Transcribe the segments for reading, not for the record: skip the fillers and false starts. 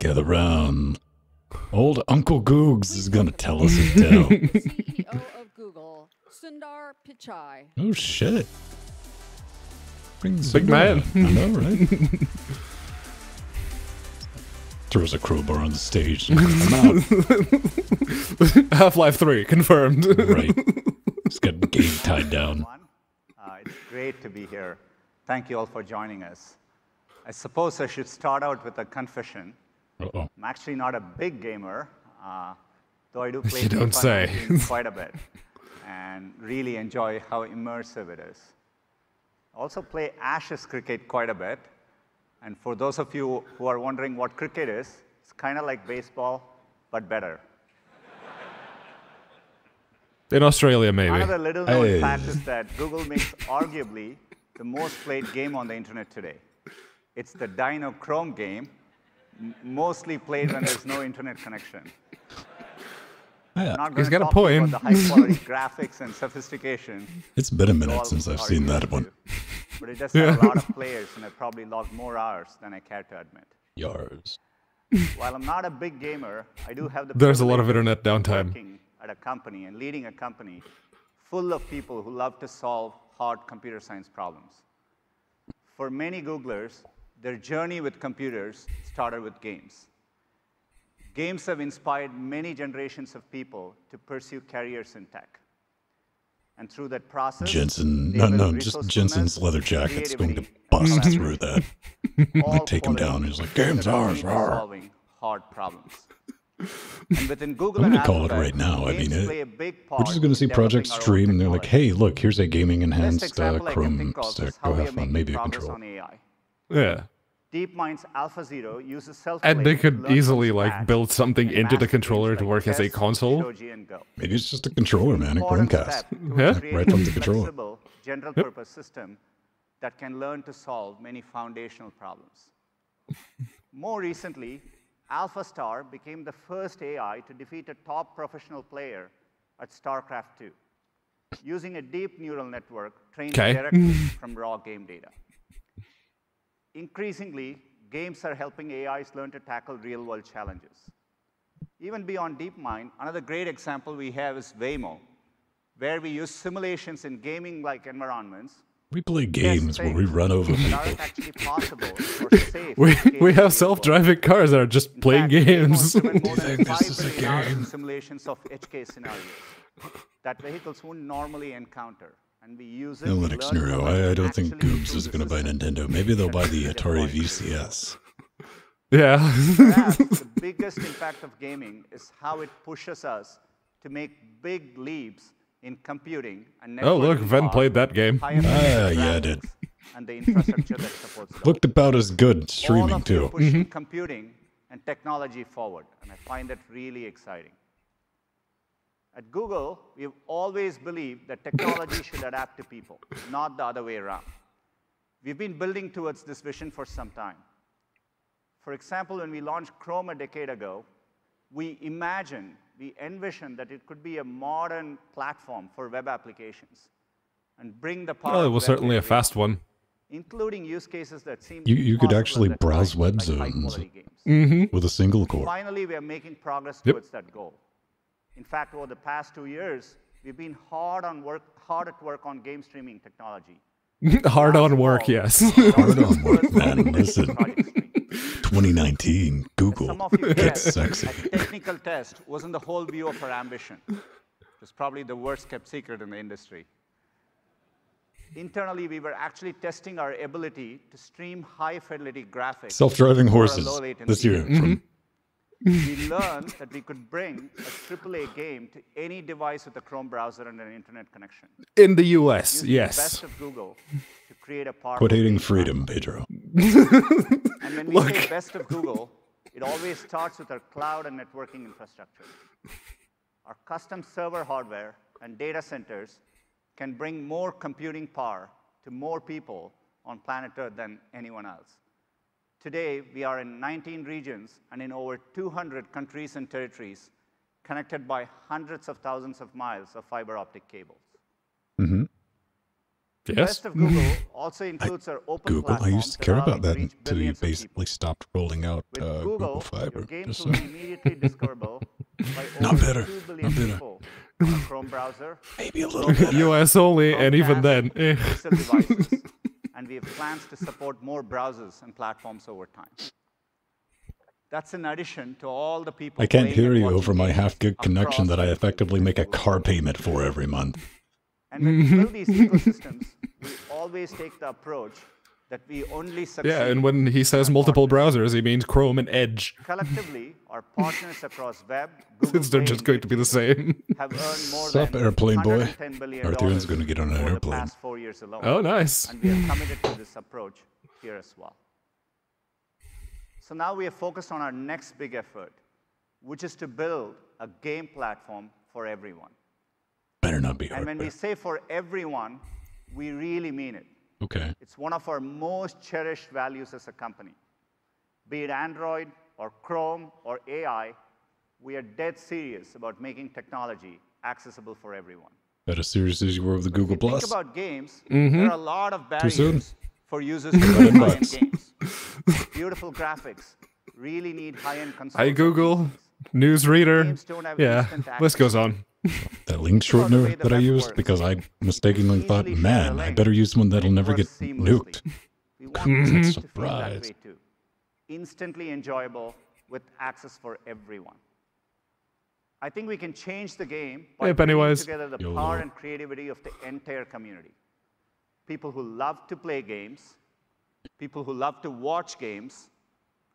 Gather round. Old Uncle Googs is going to tell us a tale. CEO of Google, Sundar Pichai. Oh, shit. Big man. I know, right? Throws a crowbar on the stage. Half-Life 3, confirmed. Right. He's got the game tied down. It's great to be here. Thank you all for joining us. I suppose I should start out with a confession. Uh-oh. I'm actually not a big gamer, though I do play quite a bit and really enjoy how immersive it is. I also play Ashes cricket quite a bit. And for those of you who are wondering what cricket is, it's kind of like baseball, but better. In Australia, maybe. Another little known fact is that Google makes arguably the most played game on the internet today. It's the Dino Chrome game, mostly played when there's no internet connection. He's got a poem. The high quality graphics and sophistication. It's been a minute since I've seen that one. But it does have a lot of players, and I probably logged more hours than I care to admit. Yards. While I'm not a big gamer, I do have the. There's a lot of internet downtime. Working at a company and leading a company full of people who love to solve hard computer science problems. For many Googlers, their journey with computers started with games. Games have inspired many generations of people to pursue careers in tech. And through that process, Jensen's leather jacket's going to bust through that. They take him down. He's like, "Games are solving hard problems." And within Google, I'm going to call it right now. I mean, we're just going to see Project Stream, and they're like, "Hey, look, here's a gaming enhanced Chrome stick. Go have fun. Maybe a control." Yeah. DeepMind's Alpha Zero uses self-play. And they could easily like build something into the controller to work as a console. Maybe it's just a controller, man, a Chromecast. Yeah, right from the controller. General-purpose system that can learn to solve many foundational problems. More recently, AlphaStar became the first AI to defeat a top professional player at StarCraft 2, using a deep neural network trained directly from raw game data. Increasingly, games are helping AIs learn to tackle real-world challenges. Even beyond DeepMind, another great example we have is Waymo, where we use simulations in gaming-like environments. We play games where we run over people. We have self-driving cars that are just playing games. This is a game. Simulations of HK scenarios that vehicles wouldn't normally encounter. And we use it analytics neuro. I don't think Goobs is going to buy Nintendo. Maybe they'll buy the Atari VCS. Yeah. Perhaps the biggest impact of gaming is how it pushes us to make big leaps in computing. And oh, look, Ven played that game. Yeah, I did. And the infrastructure that supports it. Looked about as good streaming, too. Pushing computing and technology forward. And I find that really exciting. At Google, we've always believed that technology should adapt to people, not the other way around. We've been building towards this vision for some time. For example, when we launched Chrome a decade ago, we envisioned that it could be a modern platform for web applications and bring the power. Well, it was certainly a fast one. Including use cases that seem you could actually browse web zones with a single core. Finally, we are making progress towards that goal. In fact, over the past 2 years, we've been hard at work on game streaming technology. Hard on work, yes. Hard on work, man. Listen, 2019, Google gets sexy. A technical test wasn't the whole view of our ambition. It was probably the worst kept secret in the industry. Internally, we were actually testing our ability to stream high-fidelity graphics. Self-driving horses this year from we learned that we could bring a AAA game to any device with a Chrome browser and an internet connection. In the US, using the best of Google to create a powerful. Quit hating freedom, Pedro. And when we say best of Google, it always starts with our cloud and networking infrastructure. Our custom server hardware and data centers can bring more computing power to more people on planet Earth than anyone else. Today, we are in 19 regions and in over 200 countries and territories, connected by hundreds of thousands of miles of fiber optic cables. The rest of Google also includes our open platform. I used to care about that until you basically stopped rolling out Google Fiber. Games will be immediately discoverable by not better. Chrome browser, maybe a little bit. US only, Chromecast, and even then. And we have plans to support more browsers and platforms over time. That's in addition to all the people. I can't hear you over my half-gig connection that I effectively make a car payment for every month. And when we build these ecosystems, we always take the approach that we only succeed. Yeah, and when he says multiple browsers, he means Chrome and Edge. Collectively, our partners across web, Google, since they're just going to be the same. Have earned more than airplane boy. Arthurian's going to get on an airplane. The past 4 years alone. Oh, nice. And we are committed to this approach here as well. So now we are focused on our next big effort, which is to build a game platform for everyone. Better not be hard. And when we say for everyone, we really mean it. Okay. It's one of our most cherished values as a company. Be it Android or Chrome or AI, we are dead serious about making technology accessible for everyone. That as serious as you were with the Google Plus. Think about games. There are a lot of barriers for users to play high-end games. Beautiful graphics really need high-end consoles. Hi Google, newsreader. Yeah, list goes on. That link shortener that I used because I mistakenly thought, man, I better use one that'll never get nuked. Surprise. Instantly enjoyable with access for everyone. I think we can change the game by bringing together the power and creativity of the entire community. People who love to play games, people who love to watch games,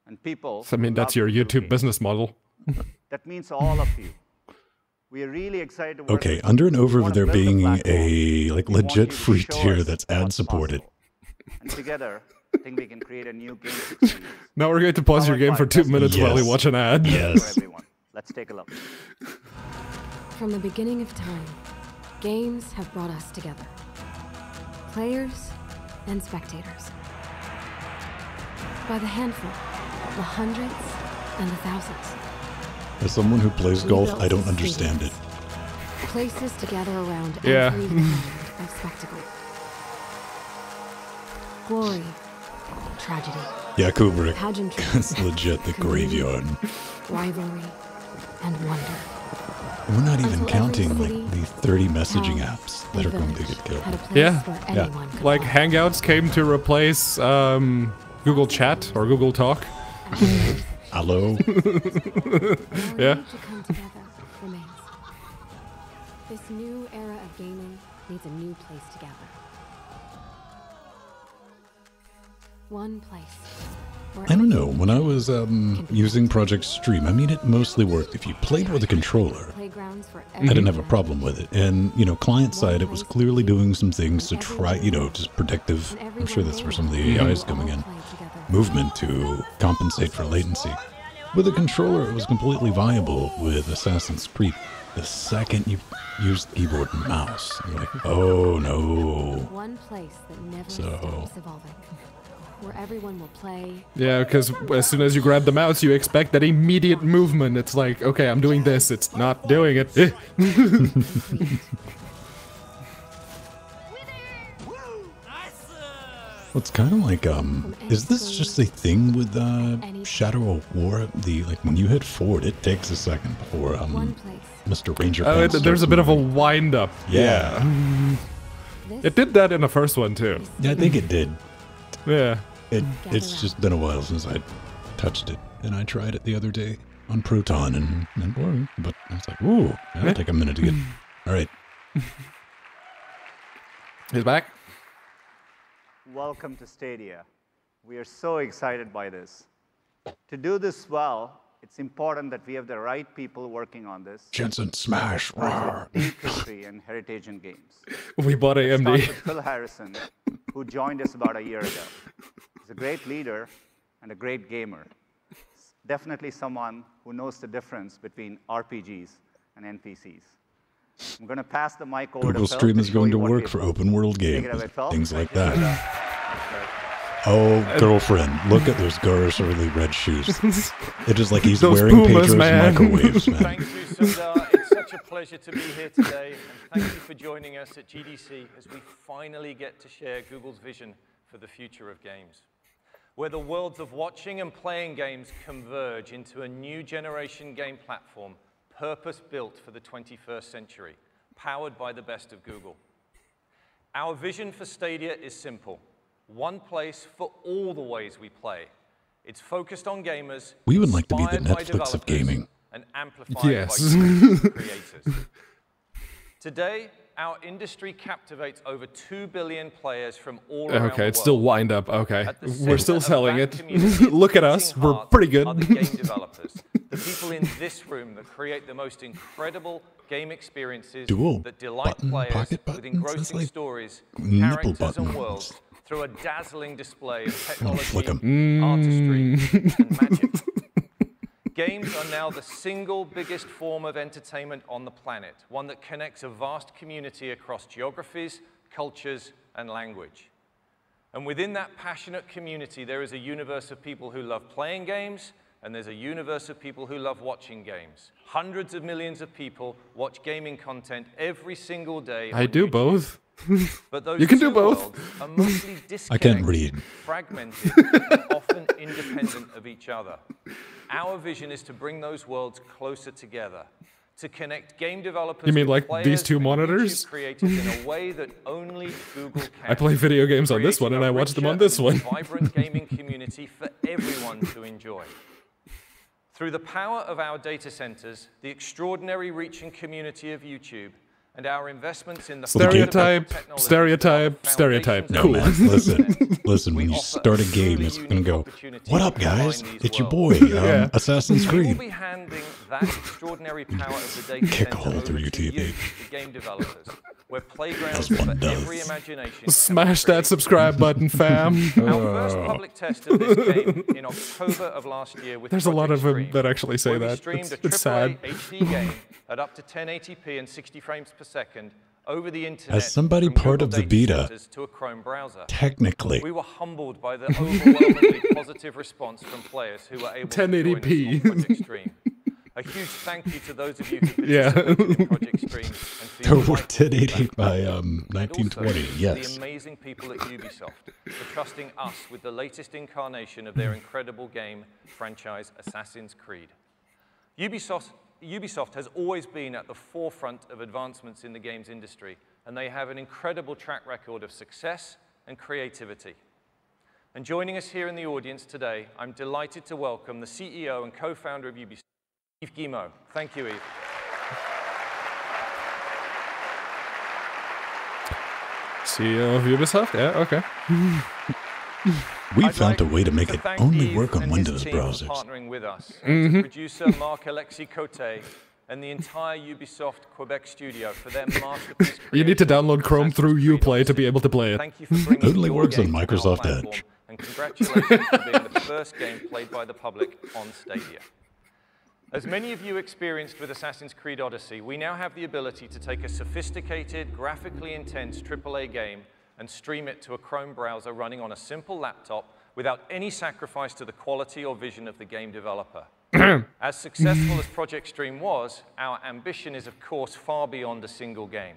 and people who love to do games. I mean, that's your YouTube business model. That means all of you. We are really excited to work with you. Under and over there being a like legit free tier that's ad supported. And together, I think we can create a new game experience. Now we're going to pause your game for 2 minutes while we watch an ad. Yes. Let's take a look. From the beginning of time, games have brought us together. Players and spectators. By the handful, the hundreds and the thousands. As someone who plays golf, I don't understand it. Places to gather around every kind of spectacle. Glory, tragedy. Yeah, Kubrick. Pageantry. That's legit the graveyard. Rivalry and wonder. We're not even counting like the 30 messaging apps that are going to get killed. Yeah. Like Hangouts came to replace Google Chat or Google Talk. Hello. Yeah. This new era of gaming needs a new place to gather. One place. I don't know. When I was using Project Stream, I mean, it mostly worked if you played with a controller. I didn't have a problem with it, and you know, client side, it was clearly doing some things to try, you know, just protective. I'm sure that's where some of the AI is coming in. Movement to compensate for latency. With a controller, it was completely viable with Assassin's Creed. The second you used keyboard and mouse, you're like, oh no. One place that never stops evolving, where everyone will play. Yeah, because as soon as you grab the mouse, you expect that immediate movement. It's like, okay, I'm doing this. It's not doing it. Well, it's kind of like, is this just a thing with Shadow of War? The like when you hit forward, it takes a second before Mr. Ranger. Oh, there's a bit of a wind up. Yeah. It did that in the first one too. Yeah, I think it did. Yeah. It's just been a while since I touched it, and I tried it the other day on Proton, and it worked. But I was like, ooh, that'll take a minute to get. All right. He's back. Welcome to Stadia. We are so excited by this. To do this well, it's important that we have the right people working on this. Jensen Smash. Deep history and heritage in games. We bought AMD. Phil Harrison, who joined us about a year ago. He's a great leader and a great gamer. He's definitely someone who knows the difference between RPGs and NPCs. I'm going to pass the mic over Google to Stream is going to work for open world games, things like that. Oh, girlfriend, look at those girly red shoes. It is like he's wearing Pedro's microwaves, man. Thank you, Sundar. It's such a pleasure to be here today, and thank you for joining us at GDC as we finally get to share Google's vision for the future of games, where the worlds of watching and playing games converge into a new generation game platform purpose-built for the 21st century, powered by the best of Google. Our vision for Stadia is simple. One place for all the ways we play. It's focused on gamers. We would like to be the Netflix of gaming. And amplified by creators. Today, our industry captivates over 2 billion players from all around the world. Okay, it's still wind up. Okay, we're still selling it. Look at us, we're pretty good. The game developers, the people in this room that create the most incredible game experiences that delight players with engrossing stories, characters, and worlds through a dazzling display of technology, artistry, and magic. Games are now the single biggest form of entertainment on the planet, one that connects a vast community across geographies, cultures, and language. And within that passionate community, there is a universe of people who love playing games, and there's a universe of people who love watching games. Hundreds of millions of people watch gaming content every single day. I do both. But those you can do both. Are mostly I can't read. Fragmented, and often independent of each other. Our vision is to bring those worlds closer together, to connect game developers. You mean like these two monitors? In a way that only Google can. I play video games on this one, and I watch them on this one. Vibrant gaming community for everyone to enjoy. Through the power of our data centers, the extraordinary reach and community of YouTube. And our investments in the stereotype. No, cool. Man, listen. When you start a game, it's gonna go, "What up, guys? It's your boy, Assassin's Creed." We'll be handing that extraordinary power of the data kick a hole through your TV. Game developers, where playgrounds for every imagination. Smash that subscribe button, fam. Our first public test of this game in October of last year with There's a lot of them that actually say that. It's sad. HD game at up to 1080p and 60 frames per second over the internet. As somebody part of the beta to a Chrome browser, technically we were humbled by the overwhelmingly positive response from players who were able 1080p. To join Project Stream. A huge thank you to those of you who participated in Project Stream and for your 1080 by 1920. Also, yes, the amazing people at Ubisoft for trusting us with the latest incarnation of their incredible game franchise, Assassin's Creed. Ubisoft has always been at the forefront of advancements in the games industry, and they have an incredible track record of success and creativity. And joining us here in the audience today, I'm delighted to welcome the CEO and co-founder of Ubisoft, Yves Guillemot. Thank you, Yves. CEO of Ubisoft? Yeah, okay. We found a way to make it only work on Windows browsers. Partnering with us, producer Marc Alexis Coté and the entire Ubisoft Quebec studio for their masterpiece. You need to download Chrome through Uplay to be able to play it. It only works on Microsoft Edge. And congratulations for being the first game played by the public on Stadia. As many of you experienced with Assassin's Creed Odyssey, we now have the ability to take a sophisticated, graphically intense AAA game and stream it to a Chrome browser running on a simple laptop without any sacrifice to the quality or vision of the game developer. As successful as Project Stream was, our ambition is, of course, far beyond a single game.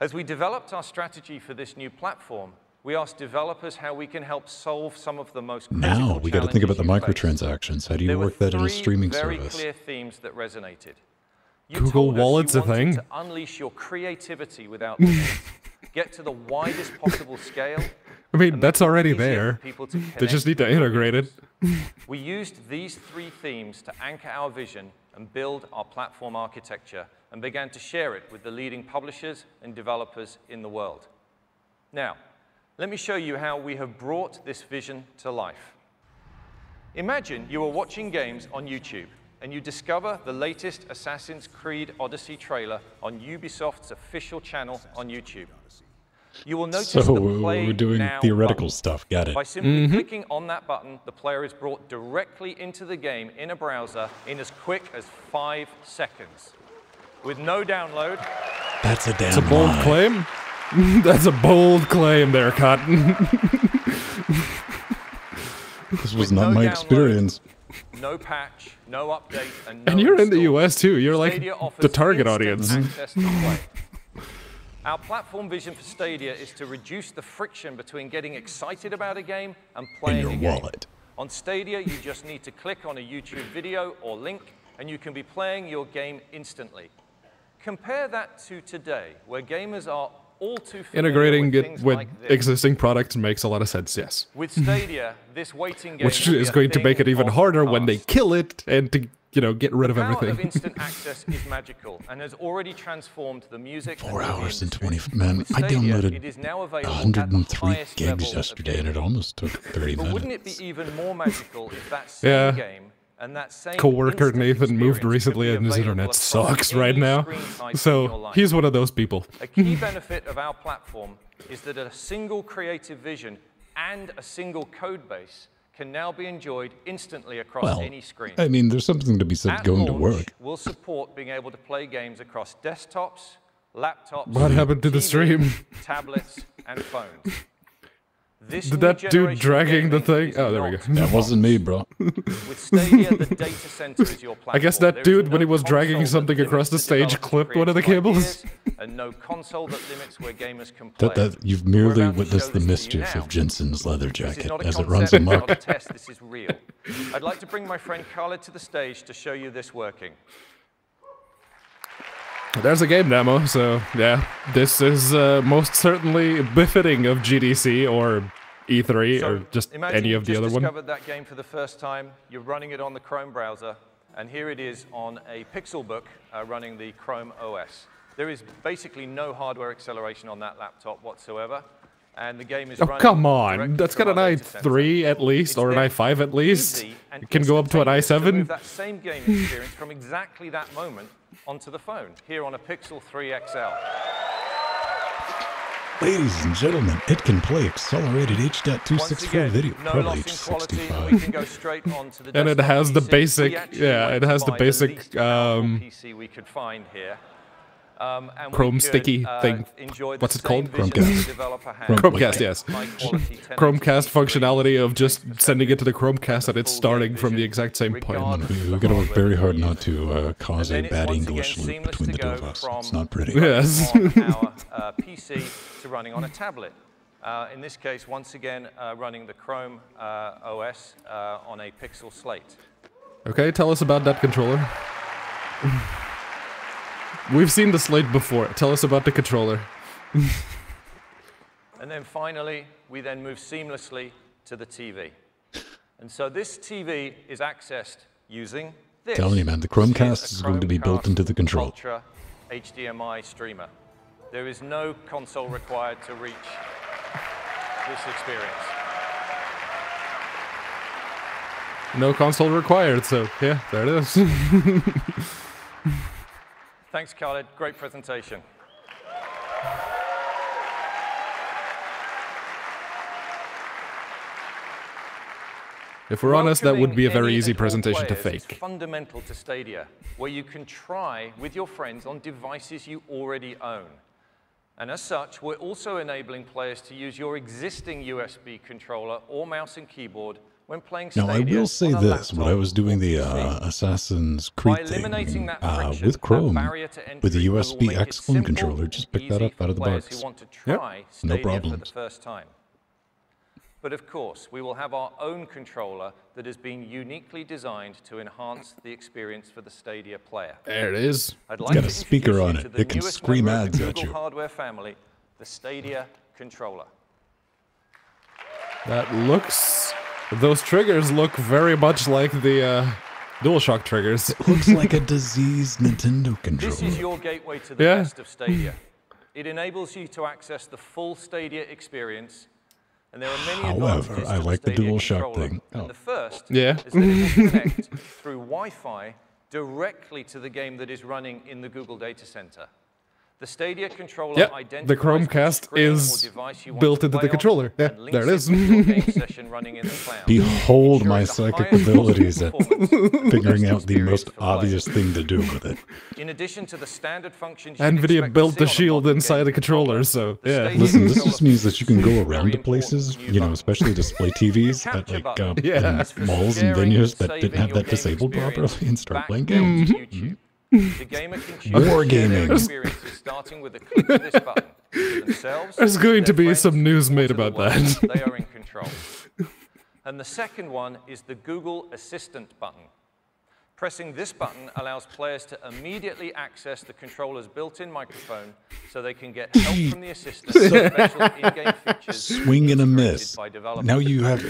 As we developed our strategy for this new platform, we asked developers how we can help solve some of the most critical challenges. Now we got to think about the microtransactions. How do you work that in a streaming service? There were three very clear themes that resonated. Google Wallet's a thing. To unleash your creativity without limits. Get to the widest possible scale. I mean, that's already there. They just need to integrate it. We used these three themes to anchor our vision and build our platform architecture and began to share it with the leading publishers and developers in the world. Now, let me show you how we have brought this vision to life. Imagine you are watching games on YouTube and you discover the latest Assassin's Creed Odyssey trailer on Ubisoft's official channel on YouTube. You will notice the play we're doing now theoretical button. Stuff. Got it. By simply clicking on that button, the player is brought directly into the game in a browser in as quick as 5 seconds, with no download. That's a damn. That's a bold claim. That's a bold claim, there, Cotton. This was not my experience. no patch, no update, and no you're in the US too. You're like the target audience. Our platform vision for Stadia is to reduce the friction between getting excited about a game and playing a game. In your wallet. On Stadia, you just need to click on a YouTube video or link, and you can be playing your game instantly. Compare that to today, where gamers are all too familiar Integrating it with existing products makes a lot of sense, yes. With Stadia, this waiting game which is going to make it even harder when they kill it and to get rid of everything. The power of instant access is magical and has already transformed the music. 4 hours and 20 minutes. Man, I downloaded 103 gigs yesterday and it almost took 30 minutes. But wouldn't it be even more magical if that same game and that same co-worker Nathan moved recently and his internet sucks right now. So he's one of those people. A key benefit of our platform is that a single creative vision and a single code base can now be enjoyed instantly across any screen. I mean, there's something to be said going to work. We'll support being able to play games across desktops, laptops, what happened to the stream? Tablets, and phones. Did that dude dragging the thing? Oh, there we go. That wasn't me, bro. With Stadia, the data center is your platform. I guess that dude, when he was dragging something across the stage, clipped one of the cables. And no console that limits where gamers can play. You've merely witnessed the mischief of Jensen's leather jacket as it runs amok. This is real. I'd like to bring my friend Khaled to the stage to show you this working. There's a game demo, so yeah, this is most certainly befitting of GDC or E3 or just any of the other one. Discovered that game for the first time. You're running it on the Chrome browser, and here it is on a Pixel book running the Chrome OS. There is basically no hardware acceleration on that laptop whatsoever, and the game is running. Oh come on, that's got an i3 at least, or an i5 at least. It can go up to an i7. Move that same game experience from exactly that moment onto the phone, here on a Pixel 3 XL. Ladies and gentlemen, it can play accelerated H.264 video, probably H.265. And it has the basic, it has the basic PC we could find here. And Chrome sticky thing. What's it called? Chromecast, yes. Chromecast functionality of just sending it to the Chromecast and it's starting from the exact same point. We're going to work very hard not to cause a bad English loop between the two of us. It's not pretty. Yes. Our PC to running on a tablet. In this case, once again, running the Chrome OS on a Pixel slate. Okay, tell us about that controller. We've seen the slate before. Tell us about the controller. And then finally, we then move seamlessly to the TV. And so this TV is accessed using this. Tell me, man, the Chromecast is going to be built into the controller. Ultra HDMI streamer. There is no console required to reach this experience. No console required, so yeah, there it is. Thanks, Khaled. Great presentation. If we're honest, that would be a very easy presentation to fake. It's fundamental to Stadia, where you can try with your friends on devices you already own. And as such, we're also enabling players to use your existing USB controller or mouse and keyboard when playing Stadia. Now, I will say this, when I was doing the Assassin's Creed thing with Chrome, with the USB X1 controller, just pick that up out of the box. Yep, no problem. But of course, we will have our own controller that has been uniquely designed to enhance the experience for the Stadia player. There it is. It's got a speaker on it. It can scream ads at you. Hardware family, the Stadia controller. That looks... Those triggers look very much like the DualShock triggers. It looks like a diseased Nintendo controller. This is your gateway to the best of Stadia. It enables you to access the full Stadia experience, and there are many advantages. However, I like the DualShock thing. And the first is that it will connect through Wi-Fi directly to the game that is running in the Google data center. The Stadia controller identifies the Chromecast is built into the controller. Yeah, there it is. Behold my psychic abilities at figuring out the most obvious thing to do with it. In addition to the standard functions, NVIDIA built the shield inside the controller, so yeah. Listen, this just means that you can go around to places, you know, especially display TVs at like malls and venues that didn't have that disabled properly and start playing games. The gamer can choose gaming experiences starting with a click of this button. There's going to be some news made about that. They are in control. And the second one is the Google Assistant button. Pressing this button allows players to immediately access the controller's built-in microphone so they can get help from the assistant. Swing and a miss. Now you have...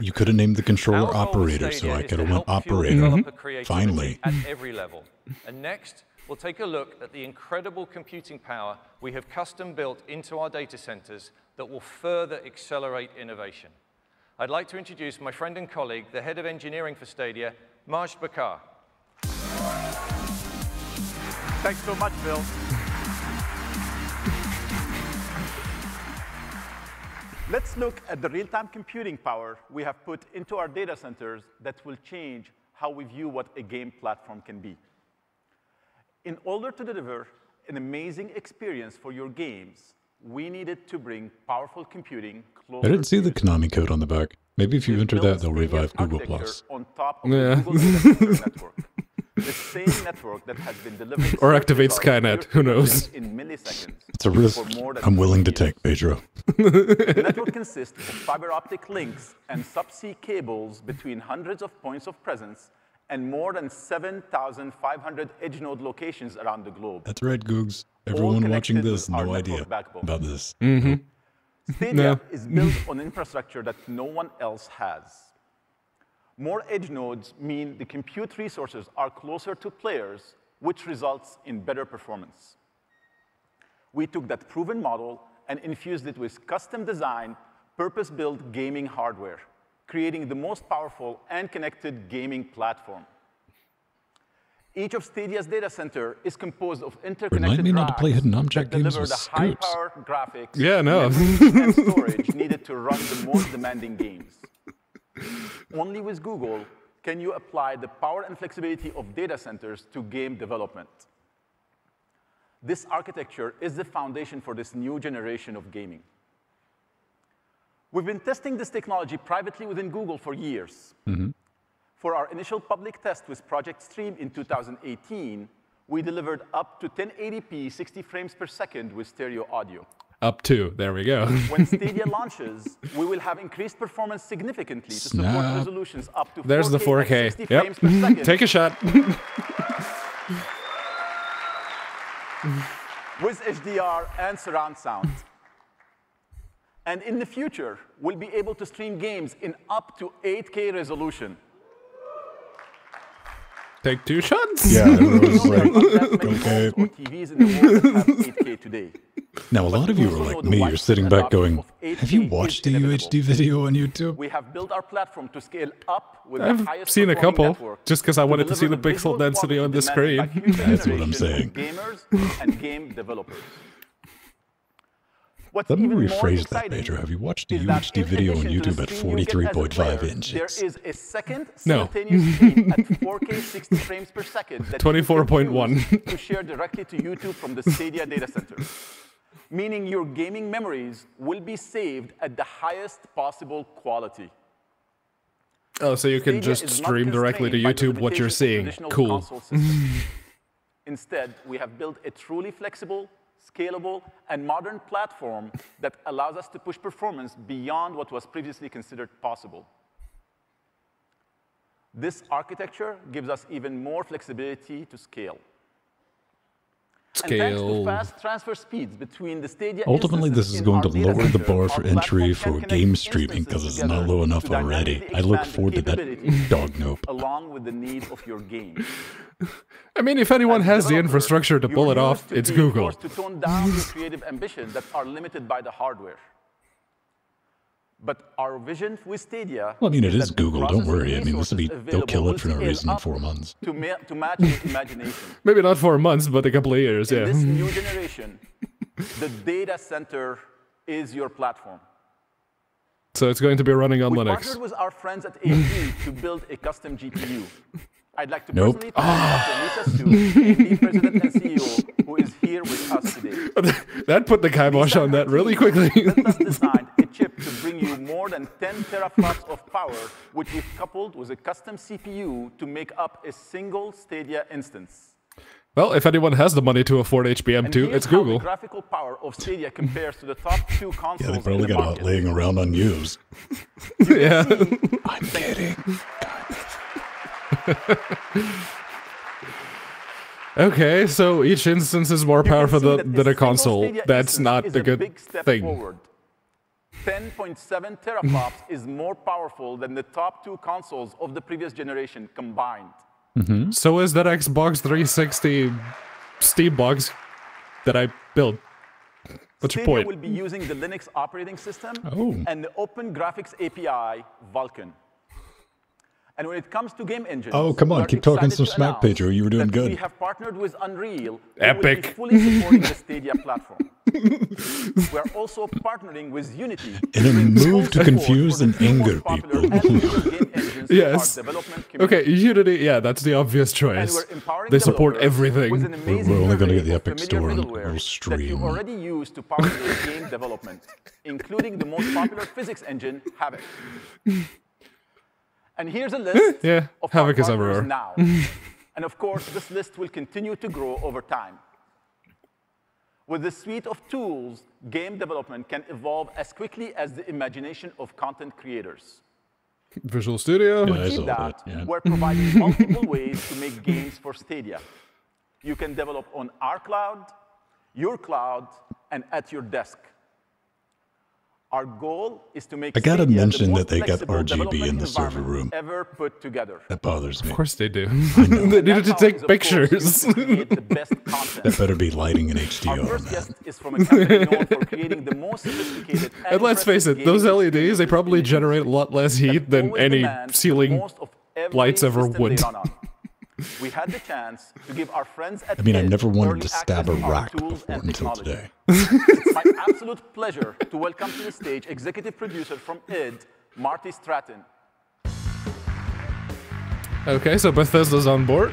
you could have named the controller operator, so I could have went operator. Finally. At every level. And next, we'll take a look at the incredible computing power we have custom built into our data centers that will further accelerate innovation. I'd like to introduce my friend and colleague, the head of engineering for Stadia, Marj Bakkar. Thanks so much, Bill. Let's look at the real-time computing power we have put into our data centers that will change how we view what a game platform can be. In order to deliver an amazing experience for your games, we needed to bring powerful computing closer. I didn't see the Konami code on the back. Maybe if you enter that, they'll revive Google+. On top of Google network, the same network that has been delivered or activate Skynet, who knows? In milliseconds. It's a risk I'm willing to take, Pedro. The network consists of fiber optic links and subsea cables between hundreds of points of presence and more than 7,500 edge node locations around the globe. That's right, Googs. Everyone watching this, no idea about this. Mm-hmm. Stadia is built on infrastructure that no one else has. More edge nodes mean the compute resources are closer to players, which results in better performance. We took that proven model and infused it with custom design, purpose-built gaming hardware, creating the most powerful and connected gaming platform. Each of Stadia's data center is composed of interconnected drives. Remind me not to play hidden object games with scoops. Graphics and storage needed to run the most demanding games. Only with Google can you apply the power and flexibility of data centers to game development. This architecture is the foundation for this new generation of gaming. We've been testing this technology privately within Google for years. Mm-hmm. For our initial public test with Project Stream in 2018, we delivered up to 1080p 60 frames per second with stereo audio. Up to, there we go. When Stadia launches, we will have increased performance significantly to support resolutions up to 4K and 60 frames per second. Take a shot. With HDR and surround sound. And in the future, we'll be able to stream games in up to 8K resolution. Take two shots. Yeah, everyone's right. Okay. TVs in the world that have 8K today. Now, a lot of you are like me. You're sitting back going, have you watched a UHD video on YouTube? We have built our platform to scale up with the highest performing network. I've seen a couple, just because I wanted to see the pixel density on the screen. That's what I'm saying. Gamers and game developers. Let me rephrase that, Pedro. Have you watched a UHD video on YouTube at 43.5 inches? There is a second simultaneous stream at 4K 60 frames per second that 24.1 to share directly to YouTube from the Stadia data center, meaning your gaming memories will be saved at the highest possible quality. Oh, so you can just stream directly to YouTube what you're seeing. Cool. Instead, we have built a truly flexible, scalable, and modern platform that allows us to push performance beyond what was previously considered possible. This architecture gives us even more flexibility to scale. And thanks to fast transfer speeds between the Stadia ultimately, this is going to lower the bar for entry for game streaming because it's not low enough already. I look forward to that along with the need of your game. I mean, if anyone has the infrastructure to pull it off, it's Google. To tone down your creative ambitions that are limited by the hardware. But our vision with Stadia. Well, I mean, it is Google. Don't worry. I mean, this will be, they'll kill it for no reason in 4 months. To match with imagination. Maybe not 4 months, but a couple of years. Yeah. In this new generation, the data center is your platform. So it's going to be running on Linux. We partnered with our friends at AMD to build a custom GPU. I'd like to personally thank Dr. Nita Stu, AMD President and CEO, who is here with us today. That put the kibosh on that really quickly. Let us design a chip to bring you more than 10 teraflops of power, which we've coupled with a custom CPU to make up a single Stadia instance. Well, if anyone has the money to afford HBM2, it's Google. The graphical power of Stadia compares to the top two consoles. Yeah, they probably got about laying around unused. Yeah. I'm kidding. Okay, so each instance is more powerful than a console. That's not a good thing. 10.7 teraflops is more powerful than the top two consoles of the previous generation combined. Mm-hmm. So is that Xbox 360 Steam box that I built. What's your point? Stadia will be using the Linux operating system and the Open Graphics API Vulkan. And when it comes to game engines, come on, keep talking some smack, Pedro. You were doing good. We have partnered with Unreal, Epic, who will be fully supporting the Stadia platform. We are also partnering with Unity in a move to confuse and anger people. Yes. Okay, Unity. Yeah, that's the obvious choice. They support everything. We're only going to get the Epic Store and we'll stream. That you already use to power your game development, including the most popular physics engine, Havok. And here's a list of Havok is everywhere now. And of course, this list will continue to grow over time. With this suite of tools, game development can evolve as quickly as the imagination of content creators. Visual Studio. To keep that, we're providing multiple ways to make games for Stadia. You can develop on our cloud, your cloud, and at your desk. Our goal is to make. I gotta mention that they got RGB in the server room. Ever put together. That bothers me. Of course they do. They needed to take pictures. That better be lighting and HDR. Our first guest is from a company known for creating the most sophisticated. And let's face it, those LEDs they probably generate a lot less heat than any ceiling lights ever would. We had the chance to give our friends at I've never wanted to stab a rock before until today. It's my absolute pleasure to welcome to the stage executive producer from id, Marty Stratton. Okay, so Bethesda's on board.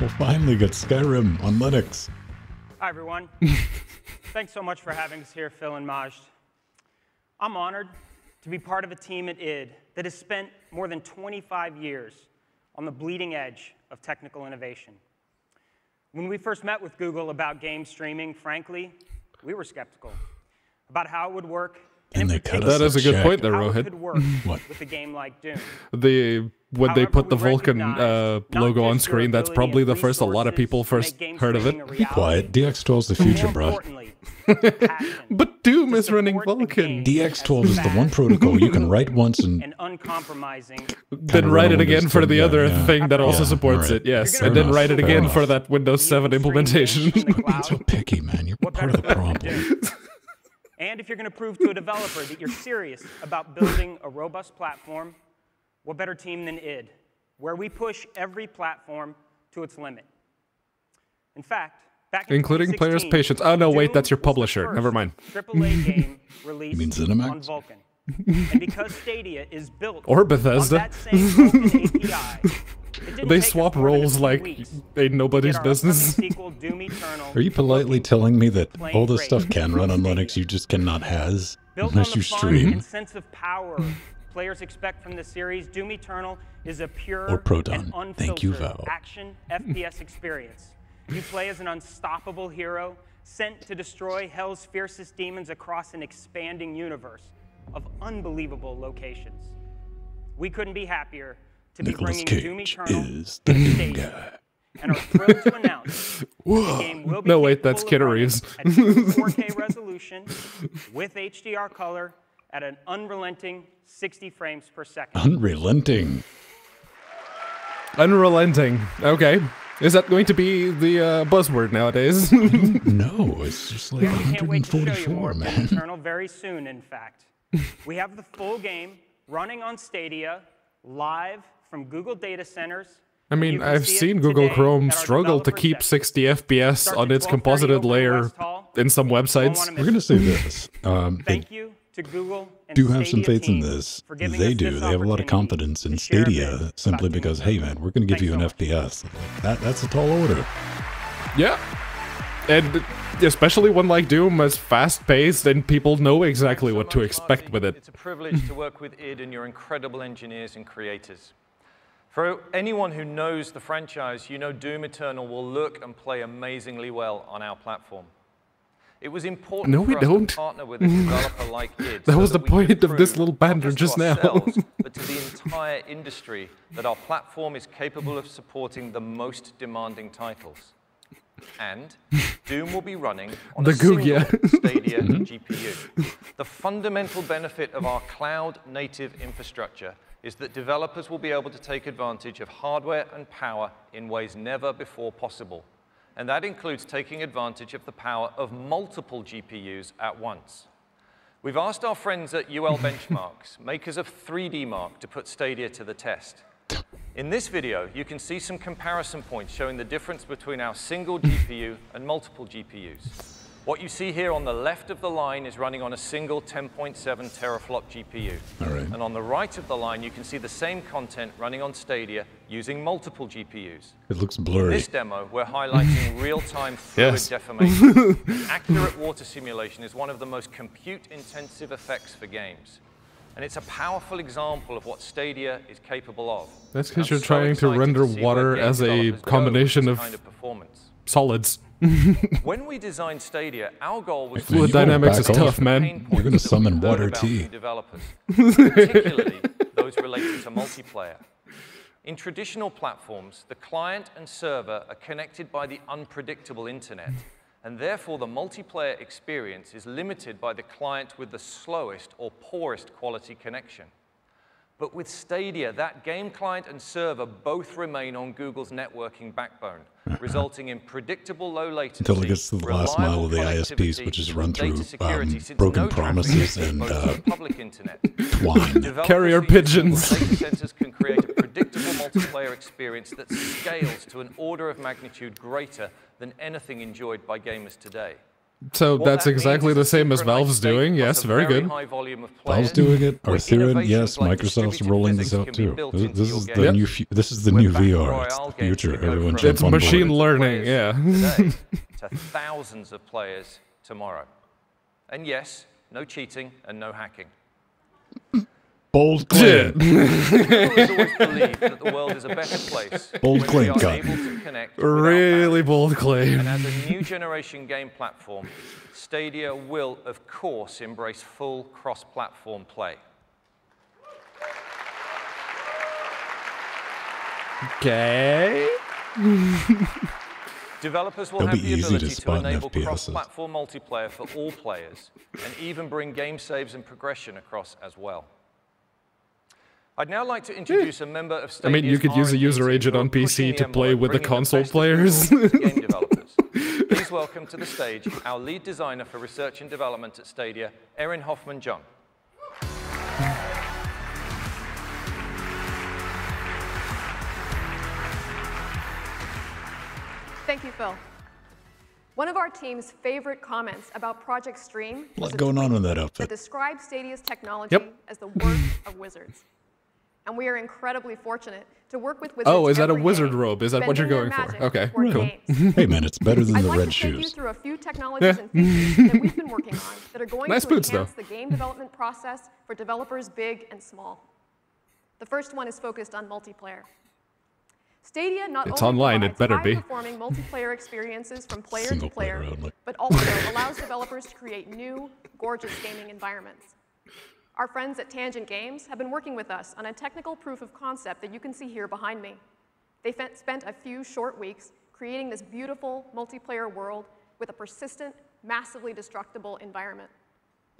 We'll finally get Skyrim on Linux. Hi, everyone. Thanks so much for having us here, Phil and Majd. I'm honored to be part of a team at id that has spent more than 25 years on the bleeding edge of technical innovation. When we first met with Google about game streaming, frankly, we were skeptical about how it would work. And they cut us. That is a good point there, Rohit. How it could work with a game like Doom. When they put the Vulkan logo on screen, that's probably the first a lot of people first heard of it. Be quiet. DX12 is the future, bro. But Doom is running Vulkan. DX12 is the one protocol you can write once and uncompromising. Then write it again for the other thing that also supports it. Yes, and then write it again for that Windows 7 implementation. Don't be so picky, man. You're part of the problem. And if you're going to prove to a developer that you're serious about building a robust platform, what better team than id, where we push every platform to its limit. In fact, back in including players' patience. Oh, no, wait, that's your publisher. Never mind. AAA game released on Vulkan. And because Stadia is built on that same Vulkan API, they swap roles like ain't nobody's business. Are you politely telling me that all this stuff can run on Linux, you just cannot has unless you stream? Sense of power players expect from the series, Doom Eternal is a pure and unfiltered action FPS experience. You play as an unstoppable hero sent to destroy hell's fiercest demons across an expanding universe of unbelievable locations. We couldn't be happier to be bringing Doom Eternal to the Stadia, and are thrilled to announce the game will be that's Keanu Reeves. At 4K resolution with HDR color at an unrelenting 60 frames per second. Unrelenting. Unrelenting. Okay. Is that going to be the buzzword nowadays? No, it's just like 144, man. Doom Eternal very soon, in fact. We have the full game running on Stadia, live from Google data centers. I mean, I've seen Google Chrome struggle to keep 60 FPS on its composited layer in some websites. We're going to say this. Thank you to Google and do have some faith in this. They do. They have a lot of confidence in Stadia simply because, hey, man, we're going to give you an FPS. That's a tall order. Yeah. And especially when, like, Doom is fast-paced and people know exactly what to expect with it. It's a privilege to work with Id and your incredible engineers and creators. For anyone who knows the franchise, you know Doom Eternal will look and play amazingly well on our platform. It was important to partner with a developer like Id. That was the point of this little banter just now. But to the entire industry, that our platform is capable of supporting the most demanding titles. And Doom will be running on a single Stadia GPU. The fundamental benefit of our cloud-native infrastructure is that developers will be able to take advantage of hardware and power in ways never before possible. And that includes taking advantage of the power of multiple GPUs at once. We've asked our friends at UL Benchmarks, makers of 3DMark, to put Stadia to the test. In this video, you can see some comparison points showing the difference between our single GPU and multiple GPUs. What you see here on the left of the line is running on a single 10.7 teraflop GPU. All right. And on the right of the line, you can see the same content running on Stadia using multiple GPUs. It looks blurry. In this demo, we're highlighting real-time fluid deformation. Accurate water simulation is one of the most compute-intensive effects for games. And it's a powerful example of what Stadia is capable of. That's because you're trying to render water as a combination of solids. When we designed Stadia, our goal was fluid dynamics is tough, man. You're gonna summon water tea. Developers, particularly those related to multiplayer. In traditional platforms, the client and server are connected by the unpredictable internet. And therefore, the multiplayer experience is limited by the client with the slowest or poorest quality connection. But with Stadia, that game client and server both remain on Google's networking backbone, resulting in predictable low latency. Until it gets to the last mile of the ISPs, which is run through broken promises and public internet. Twine. Carrier pigeons. Data centers can create a predictable multiplayer experience that scales to an order of magnitude greater than anything enjoyed by gamers today. So that's exactly the same as Valve's doing, yes, very good. Valve's doing it, Arthurian, yes, Microsoft's rolling this out too. This is the new VR, it's the future, everyone jump on board. It's machine learning, yeah. To thousands of players tomorrow. And yes, no cheating and no hacking. Bold claim. Bold claim, God. Really bold claim. And as a new generation game platform, Stadia will, of course, embrace full cross-platform play. Okay. Developers will have the ability to enable cross-platform multiplayer for all players, and even bring game saves and progression across as well. I'd now like to introduce a member of Stadia's you could use a user agent on PC to play with the console players. Game developers. Please welcome to the stage our lead designer for research and development at Stadia, Erin Hoffman-Jung. Thank you, Phil. One of our team's favorite comments about Project Stream that describes Stadia's technology as the work of wizards. And we are incredibly fortunate to work with wizards. Oh, is that a wizard robe? Is that what you're going for? Okay, cool. Hey man, it's better than the red shoes. I'd like to take you through a few technologies and features that we've been working on that are going to enhance the game development process for developers big and small. The first one is focused on multiplayer. Stadia not only provides high-performing multiplayer experiences from player to player, but also allows developers to create new, gorgeous gaming environments. Our friends at Tangent Games have been working with us on a technical proof of concept that you can see here behind me. They spent a few short weeks creating this beautiful multiplayer world with a persistent, massively destructible environment.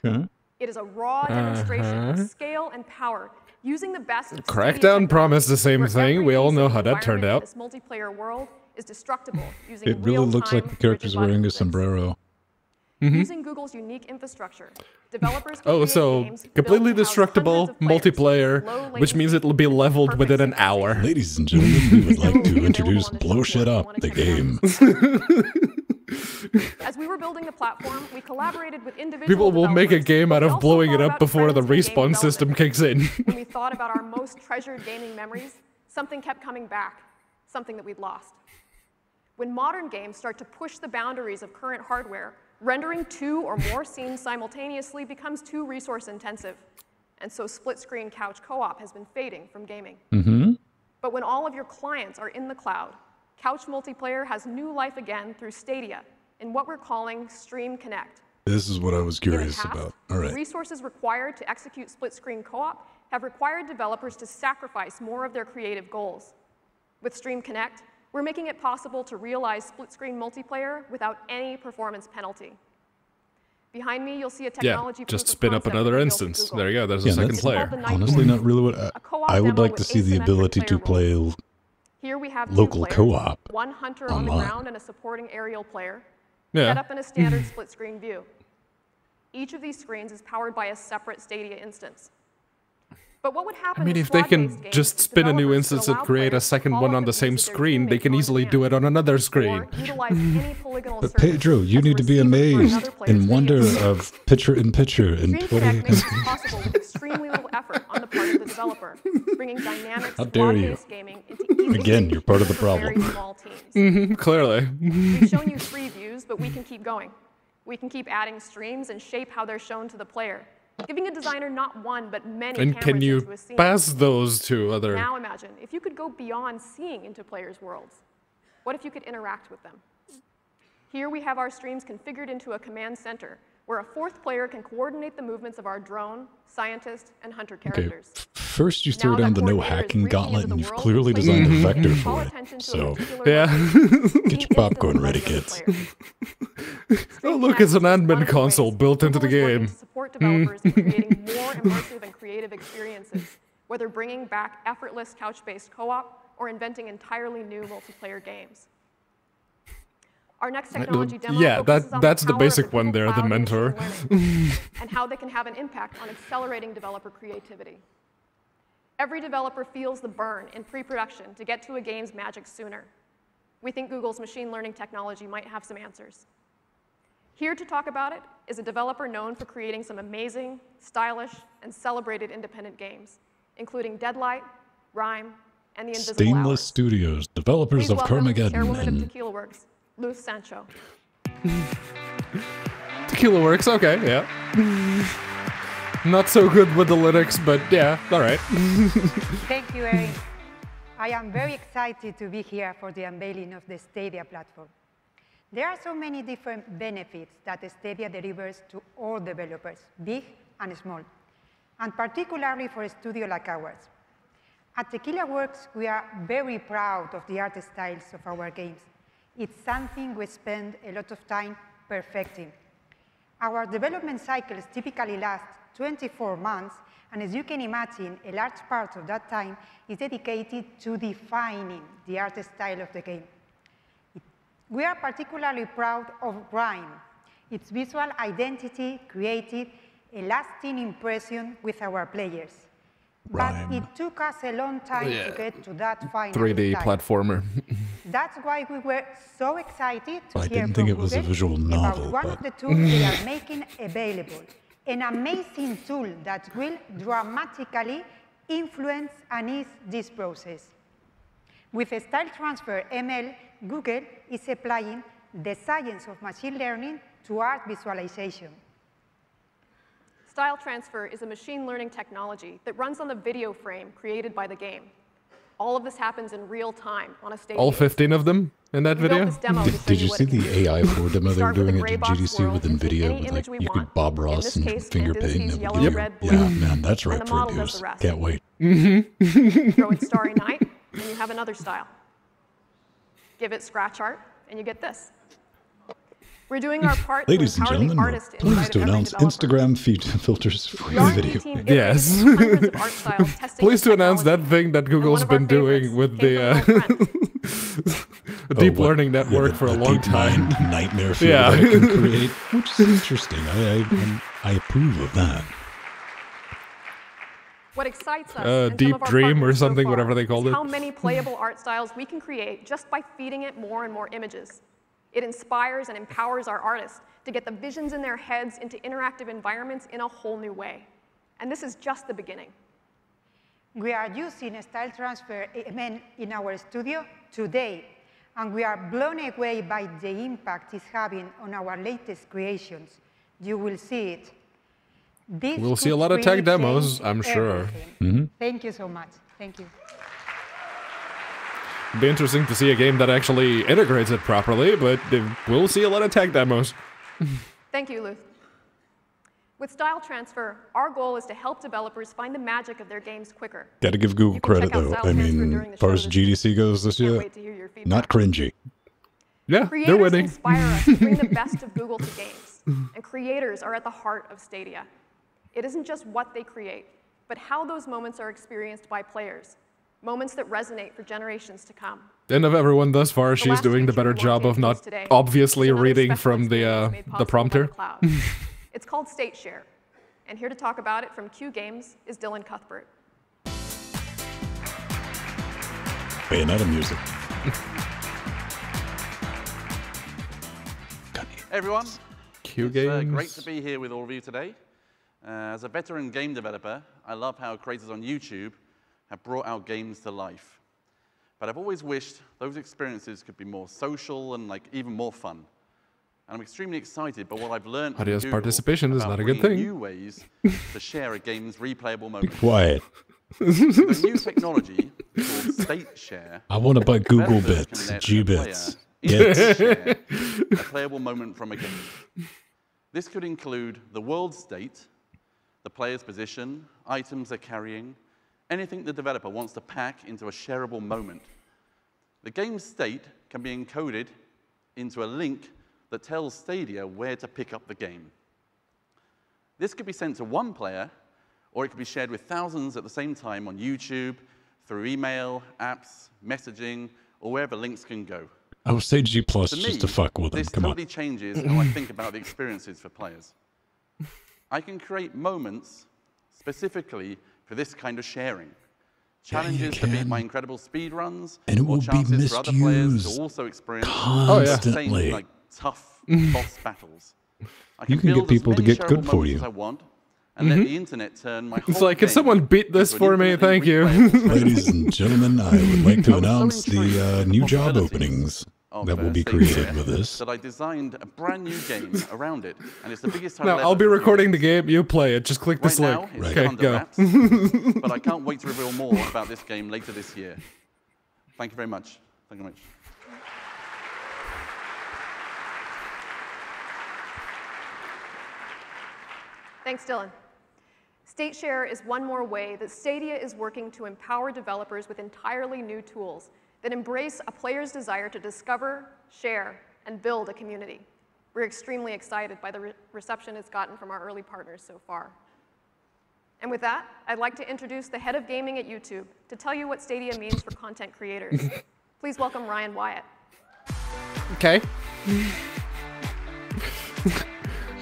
It is a raw demonstration of scale and power using the best of Crackdown promised the same thing. We all know how that turned out. This multiplayer world is destructible using it really looks like the character's wearing a sombrero. using Google's unique infrastructure. Developers can games completely destructible multiplayer, which means it'll be leveled within an hour. Ladies and gentlemen, we would like to introduce Blow Shit Up, the game. As we were building the platform, we collaborated with individual people will make a game out of blowing it up before the respawn system kicks in. When we thought about our most treasured gaming memories, something kept coming back, something that we'd lost. When modern games start to push the boundaries of current hardware, rendering two or more scenes simultaneously becomes too resource-intensive, and so split-screen couch co-op has been fading from gaming. But when all of your clients are in the cloud, couch multiplayer has new life again through Stadia in what we're calling Stream Connect. This is what I was curious about. All right. Resources required to execute split-screen co-op have required developers to sacrifice more of their creative goals. With Stream Connect, we're making it possible to realize split-screen multiplayer without any performance penalty. Behind me, you'll see a technology. Yeah, just spin up another instance. There you go. There's a second player. Honestly, not really what I would like to see the ability to play. Here we have local co-op. One hunter online. On the ground and a supporting aerial player. Yeah. Set up in a standard split-screen view. Each of these screens is powered by a separate Stadia instance. But what would happen? I mean, if they can just spin a new instance and create a second one on the same screen, they can easily do it on another screen. But Pedro, you need to be amazed and wonder of picture-in-picture and play. Possible with extremely little effort on the part of the developer, bringing dynamic squad-based gaming into each. Again, you're part of the problem. Clearly. We've shown you three views, but we can keep going. We can keep adding streams and shape how they're shown to the player, giving a designer not one but many cameras into a scene. And can you pass those to other? Now imagine if you could go beyond seeing into players' worlds. What if you could interact with them? Here we have our streams configured into a command center where a fourth player can coordinate the movements of our drone, scientist, and hunter characters. Okay. First you throw down the no hacking gauntlet and you've clearly designed a vector for it. So, yeah. Get your popcorn ready, kids. Oh look, it's an admin console built into the game. Support developers in creating more immersive and creative experiences, whether bringing back effortless couch-based co-op or inventing entirely new multiplayer games. Our next technology demo that's the basic one there, the mentor. And how they can have an impact on accelerating developer creativity. Every developer feels the burn in pre-production to get to a game's magic sooner. We think Google's machine learning technology might have some answers. Here to talk about it is a developer known for creating some amazing, stylish, and celebrated independent games, including Deadlight, RIME, and The Invisible Stainless Hours. Studios, developers of Carmageddon. Chairwoman of Tequila Works. Luz Sancho. Tequila Works, okay, yeah. Not so good with the Linux, but yeah, all right. Thank you, Erin. I am very excited to be here for the unveiling of the Stadia platform. There are so many different benefits that Stadia delivers to all developers, big and small, and particularly for a studio like ours. At Tequila Works, we are very proud of the art styles of our games. It's something we spend a lot of time perfecting. Our development cycles typically last 24 months, and as you can imagine, a large part of that time is dedicated to defining the art style of the game. We are particularly proud of RIME, its visual identity created a lasting impression with our players. Rhyme. But it took us a long time to get to that final 3D platformer. That's why we were so excited to hear from Google a visual novel, about one of the tools they are making available, an amazing tool that will dramatically influence and ease this process. With Style Transfer ML, Google is applying the science of machine learning to art visualization. Style Transfer is a machine learning technology that runs on the video frame created by the game. All of this happens in real time on a stage. All 15 of them in that video? Did you see the AI4 demo they were doing at GDC with NVIDIA? With like, you could Bob Ross and finger paint. Yeah, man, that's right for abuse. Can't wait. Throw it Starry Night, and you have another style. Give it scratch art, and you get this. We're doing our part. Ladies and gentlemen, pleased to announce Instagram filters for your video. Yes. Pleased to announce that thing that Google's been doing with the a deep learning network for a long time. Nightmare field that I can create, which is interesting. I approve of that. What excites us deep dream or something, whatever they called it. How many playable art styles we can create just by feeding it more and more images. It inspires and empowers our artists to get the visions in their heads into interactive environments in a whole new way. And this is just the beginning. We are using Style Transfer in our studio today, and we are blown away by the impact it's having on our latest creations. You will see it. We'll see a lot of tech demos, I'm sure. Mm-hmm. Thank you so much. Thank you. It'd be interesting to see a game that actually integrates it properly, but we'll see a lot of tech demos. Thank you, Luth. With Style Transfer, our goal is to help developers find the magic of their games quicker. Gotta give Google credit, though. I mean, as far as GDC goes this year, not cringy. Yeah, they're winning. Creators inspire us to bring the best of Google to games, and creators are at the heart of Stadia. It isn't just what they create, but how those moments are experienced by players. Moments that resonate for generations to come. And of everyone thus far, she's doing the better job of not obviously reading from the prompter. It's called State Share. And here to talk about it from Q Games is Dylan Cuthbert. Bayonetta music. Hey everyone. Q Games. It's great to be here with all of you today. As a veteran game developer, I love how creators on YouTube have brought our games to life. But I've always wished those experiences could be more social and like even more fun. And I'm extremely excited by what I've learned from Google participation is not a good thing. New ways to share a game's replayable moments. Be quiet. The new technology called State Share. I want to buy Google bits, G-bits. Yes. A playable moment from a game. This could include the world state, the player's position, items they're carrying, anything the developer wants to pack into a shareable moment. The game's state can be encoded into a link that tells Stadia where to pick up the game. This could be sent to one player, or it could be shared with thousands at the same time on YouTube, through email, apps, messaging, or wherever links can go. I would say G+, just to fuck with them. This totally changes how I think about the experiences for players. I can create moments specifically for this kind of sharing. Challenges to beat my incredible speed runs, and it will be misused constantly. Like tough boss battles. You can get people to get good for you. I want, and let the internet turn my whole can someone beat this for me? Thank you. Ladies and gentlemen, I would like to announce the new job openings that will be created with this. That I designed a brand new game around it, and it's the biggest time. Now I'll be recording the game. You play it. Just click this link. Okay, go. But I can't wait to reveal more about this game later this year. Thank you very much. Thank you very much. Thanks, Dylan. State Share is one more way that Stadia is working to empower developers with entirely new tools that embrace a player's desire to discover, share, and build a community. We're extremely excited by the reception it's gotten from our early partners so far. And with that, I'd like to introduce the head of gaming at YouTube to tell you what Stadia means for content creators. Please welcome Ryan Wyatt. Okay.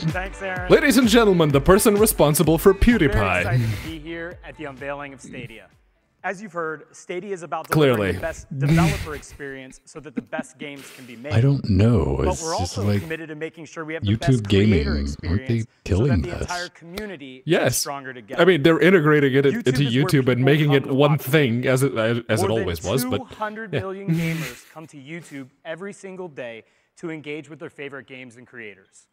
Thanks, Aaron. Ladies and gentlemen, the person responsible for PewDiePie. Very excited to be here at the unveiling of Stadia. As you've heard, Stadia is about delivering the best developer experience so that the best games can be made. I don't know. It's but we're also like committed to making sure we have the best creator experience so that the entire community is stronger together. I mean, they're integrating it into YouTube and making it one thing, as it always was. But 200 million gamers come to YouTube every single day to engage with their favorite games and creators.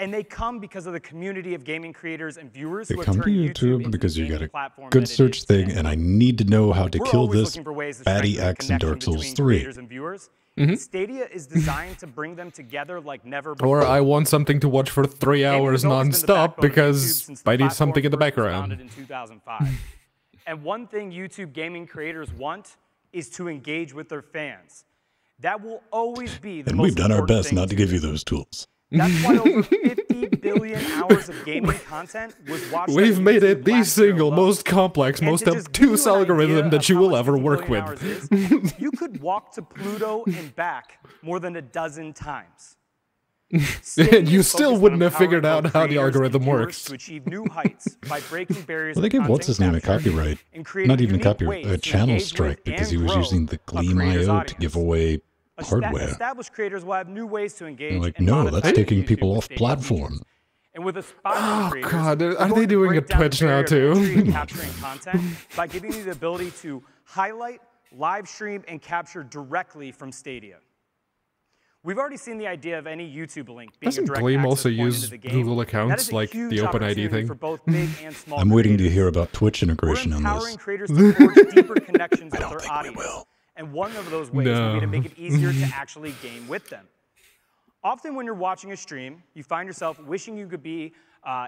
And they come because of the community of gaming creators and viewers who are turning YouTube into because you got a good search thing, and I need to know how to kill this fatty axe in Dark Souls 3. Stadia is designed to bring them together like never before. Or I want something to watch for 3 hours non-stop because I need something in the background. In 2005. And one thing YouTube gaming creators want is to engage with their fans. That will always be the most important thing. And we've done our best not to give you those tools. That's why over 50 billion hours of gaming content was watched. We've made it the single most complex, most obtuse algorithm that you will ever work with. You could walk to Pluto and back more than a dozen times. And you still wouldn't have figured out how the algorithm works. To achieve new heights by breaking barriers. Well, they gave what's his name a copyright, not even a copyright, a channel strike, because he was using the Gleam IO to give away hardware. Established creators will have new ways to engage. And like, no, that's taking people off platform. And with a spot creator, are they doing a Twitch now too? Capturing content by giving you the ability to highlight, live stream, and capture directly from Stadia. We've already seen the idea of any YouTube link being a direct access point into the game. Doesn't Gleam also use Google accounts like the OpenID thing? For both big and small I'm waiting to hear about Twitch integration on this. I don't think we will. And one of those ways would be to make it easier to actually game with them. Often when you're watching a stream, you find yourself wishing you could be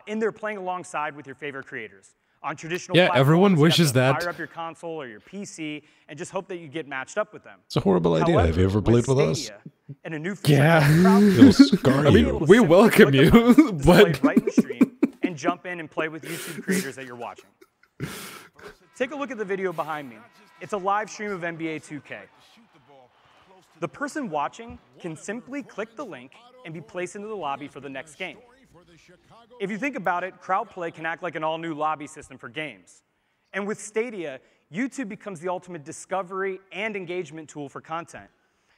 in there playing alongside with your favorite creators. On traditional platforms, everyone wishes that. Fire up your console or your PC and just hope that you get matched up with them. It's a horrible idea. Have you ever played with us? And a new it'll scar you. I mean, we welcome you, but right in stream and jump in and play with YouTube creators that you're watching. Take a look at the video behind me. It's a live stream of NBA 2K. The person watching can simply click the link and be placed into the lobby for the next game. If you think about it, CrowdPlay can act like an all-new lobby system for games. And with Stadia, YouTube becomes the ultimate discovery and engagement tool for content.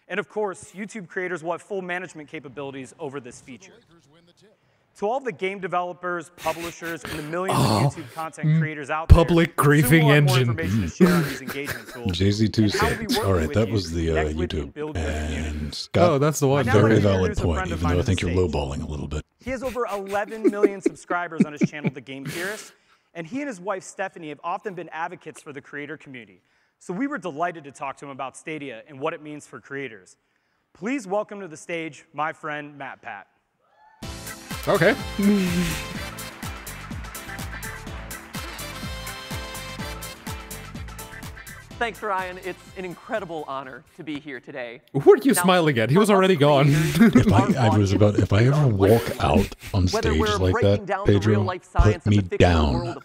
And of course, YouTube creators will have full management capabilities over this feature. To all the game developers, publishers, and the millions of YouTube content creators out there, public griefing engine. JZ2 said, all right, that was the YouTube. And Scott, that's the one. Very valid point, even though I think you're lowballing a little bit. He has over 11 million subscribers on his channel, The Game Theorist, and he and his wife, Stephanie, have often been advocates for the creator community. So we were delighted to talk to him about Stadia and what it means for creators. Please welcome to the stage my friend, Matt Pat. Okay. Thanks, Ryan. It's an incredible honor to be here today. What are you smiling at? He was already gone. If I ever walk out on stage like that, Pedro, put me down.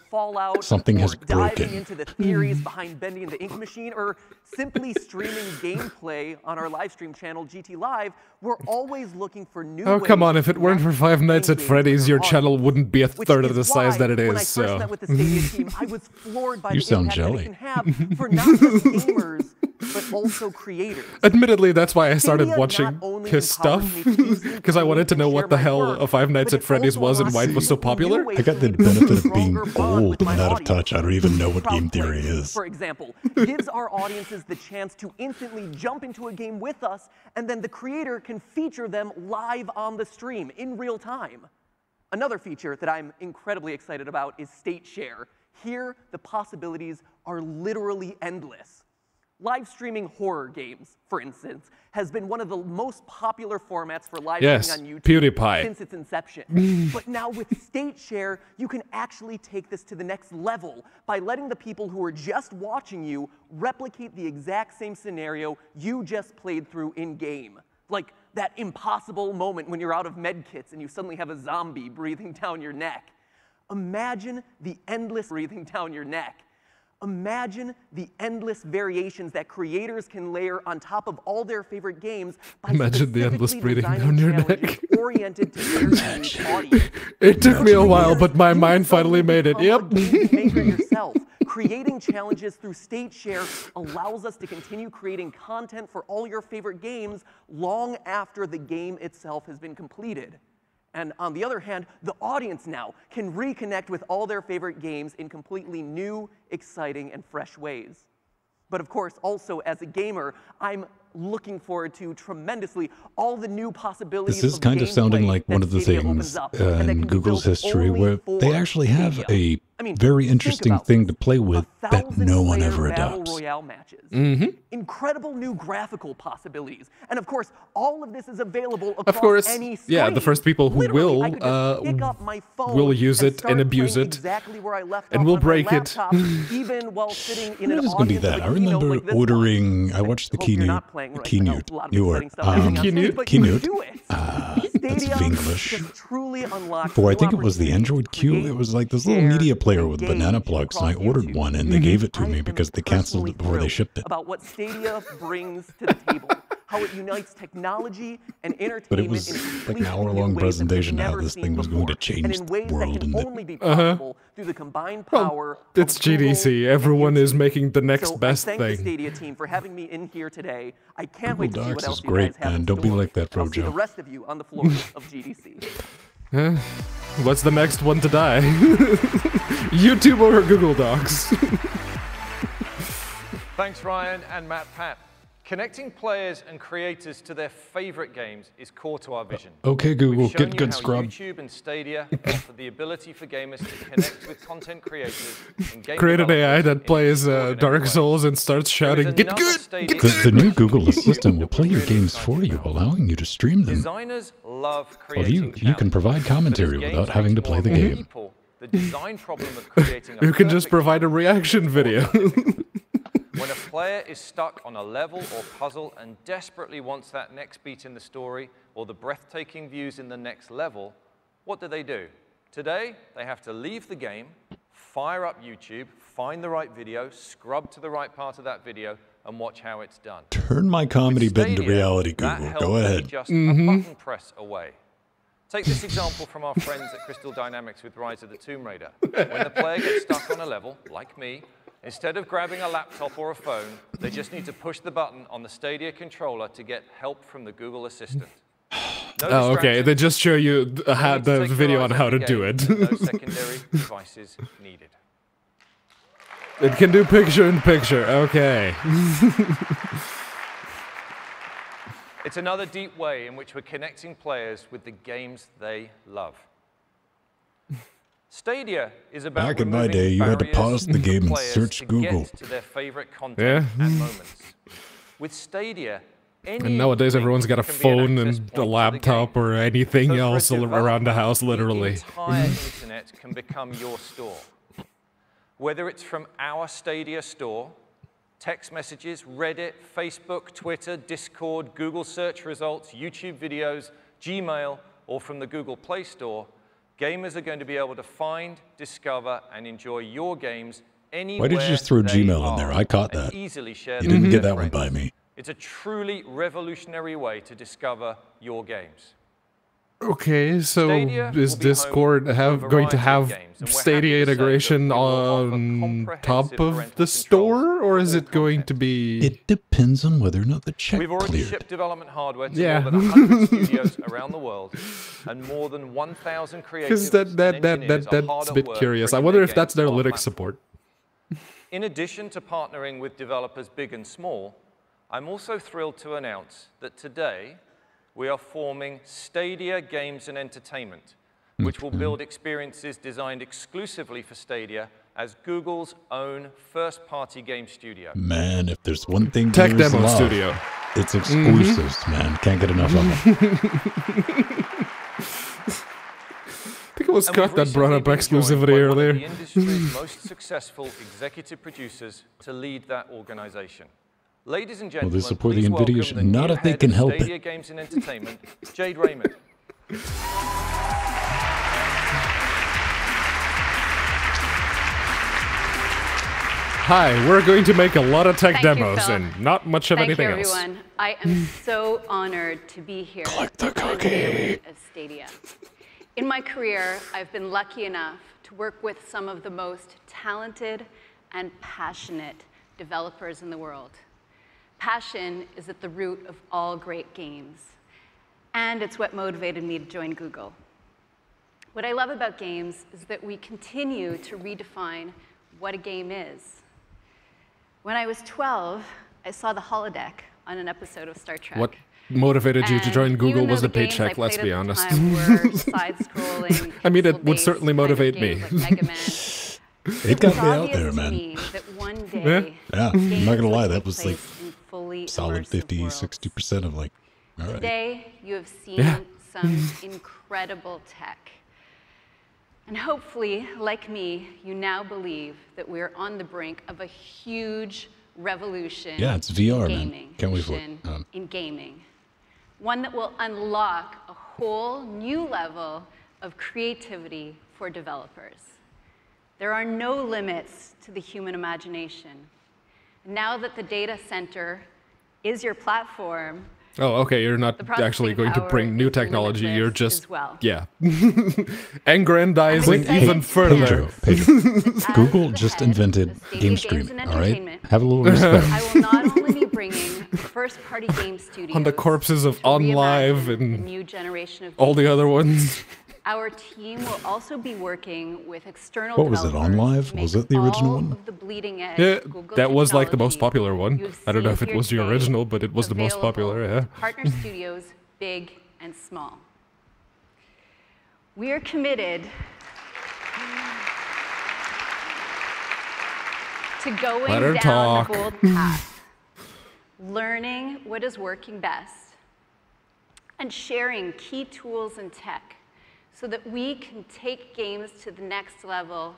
Something has broken. Diving into the theories behind bending the ink machine, or simply streaming gameplay on our live stream channel, GT Live, we're always looking for new ways. Oh, come on. If it weren't for Five Nights at Freddy's, your channel wouldn't be a third of the size that it is. So. You sound jelly. Gamers, but also creators. Admittedly, that's why I started watching his stuff, because I wanted to know what the hell a Five Nights at Freddy's was and why it was so popular. I got the benefit of being old and out of touch. I don't even know what game theory is. For example, gives our audiences the chance to instantly jump into a game with us, and then the creator can feature them live on the stream in real time. Another feature that I'm incredibly excited about is State Share. Here, the possibilities are literally endless. Live streaming horror games, for instance, has been one of the most popular formats for live streaming on YouTube since its inception. But now with State Share, you can actually take this to the next level by letting the people who are just watching you replicate the exact same scenario you just played through in-game. Like that impossible moment when you're out of medkits and you suddenly have a zombie breathing down your neck. Imagine the endless breathing down your neck. Imagine the endless variations that creators can layer on top of all their favorite games by oriented to their audience. It took me a while, but my mind finally made it. Yep. Yourself. Creating challenges through State Share allows us to continue creating content for all your favorite games long after the game itself has been completed. And on the other hand, the audience now can reconnect with all their favorite games in completely new, exciting, and fresh ways. But of course, also as a gamer, I'm looking forward to tremendously all the new possibilities. This is kind of sounding like one of the things in Google's history where they actually have a very interesting thing to play with that no one ever adopts. Incredible new graphical possibilities, and of course, all of this is available across any screen. Yeah, the first people who will use it and abuse it, exactly where I left and will break it. Even while sitting in an audience gonna be that. I remember ordering. I watched the keynote. Keynote. Keynote. I think it was the Android Q. It was like this little media player with banana plugs, and I ordered one, and they gave it to me because they canceled it before they shipped it. About what Stadia brings to the table. How it unites technology and entertainment. But it was like an hour-long presentation how this thing was going to change the world. It's GDC. Everyone is making the next best thing. Thank the Stadia team for having me in here today. I can't wait to see what else you guys have in store. Don't be like that, Rojo. The rest of you on the floor of GDC. What's the next one to die? YouTube or Google Docs? Thanks, Ryan and Matt Pat. Connecting players and creators to their favorite games is core to our vision. Okay, Google, get good scrub. YouTube and Stadia offer the ability for gamers to connect with content creators and game create an AI that plays Dark Souls and starts shouting, "Get good! Get good!" The new Google Assistant will play your games for you, allowing you to stream them. Designers love creating you can provide commentary without having to play the game. The design problem of creating a you can just provide a reaction video. When a player is stuck on a level or puzzle and desperately wants that next beat in the story or the breathtaking views in the next level, what do? Today, they have to leave the game, fire up YouTube, find the right video, scrub to the right part of that video, and watch how it's done. Turn my comedy bit into reality, Google. Go ahead. Just a button press away. Take this example from our friends at Crystal Dynamics with Rise of the Tomb Raider. When the player gets stuck on a level, like me, instead of grabbing a laptop or a phone, they just need to push the button on the Stadia controller to get help from the Google Assistant. No okay. They just show you the video on how to do it. No secondary devices needed. It can do picture-in-picture. Okay. It's another deep way in which we're connecting players with the games they love. Stadia is about back in my day, you had to pause the game and search Google to their favorite content and moments. With Stadia, and nowadays everyone's got a phone and a laptop or anything else around the house, literally. The entire internet can become your store. Whether it's from our Stadia store, text messages, Reddit, Facebook, Twitter, Discord, Google search results, YouTube videos, Gmail, or from the Google Play Store, gamers are going to be able to find, discover, and enjoy your games anywhere. Why did you just throw Gmail in there? I caught that. Easily share you didn't get that one by me. It's a truly revolutionary way to discover your games. Okay, so is Discord going to have Stadia integration on top of the store, or is it going to be? It depends on whether or not the check cleared. We've already shipped development hardware to more than 100 studios around the world, and more than 1,000 creators. That's a bit curious. I wonder if that's their Linux support. In addition to partnering with developers big and small, I'm also thrilled to announce that today, we are forming Stadia Games and Entertainment, which will build experiences designed exclusively for Stadia as Google's own first-party game studio. Man, if there's one thing Tech Demo Studio, it's exclusives, man. Can't get enough of them. I think it was Scott that brought up exclusivity earlier. The industry's most successful executive producers to lead that organization. Ladies and gentlemen, they support the NVIDIA, not if they can help Stadia it. Games and Entertainment, Jade Raymond. Hi, we're going to make a lot of tech demos and not much of anything else. Thank you, everyone. I am so honored to be here. Collect the cookie. As Stadia. In my career, I've been lucky enough to work with some of the most talented and passionate developers in the world. Passion is at the root of all great games, and it's what motivated me to join Google. What I love about games is that we continue to redefine what a game is. When I was 12, I saw the holodeck on an episode of Star Trek. What motivated you to join Google was the paycheck, let's be honest. I mean, it would certainly motivate me. It got me out there, man. Yeah, I'm not gonna lie, that was like solid 50, 60% of like, all right. Today, you have seen some incredible tech. And hopefully, like me, you now believe that we're on the brink of a huge revolution. Yeah, it's VR, man. Can't wait for it. In gaming. one that will unlock a whole new level of creativity for developers. There are no limits to the human imagination. Now that the data center is your platform. Oh, okay, you're not actually going to bring new technology, you're just, well. Yeah. Aggrandizing even further. Pedro. Google just invented game streaming, all right? Have a little respect. I will not only be bringing first-party game studios on the corpses of OnLive and new generation of all the other ones. Our team will also be working with external developers. What was it, OnLive? Was it the original one? Yeah, that was like the most popular one. I don't know if it was the original, but it was the most popular, yeah. Partner studios, big and small. We are committed to going down the bold path, learning what is working best, and sharing key tools and tech, so that we can take games to the next level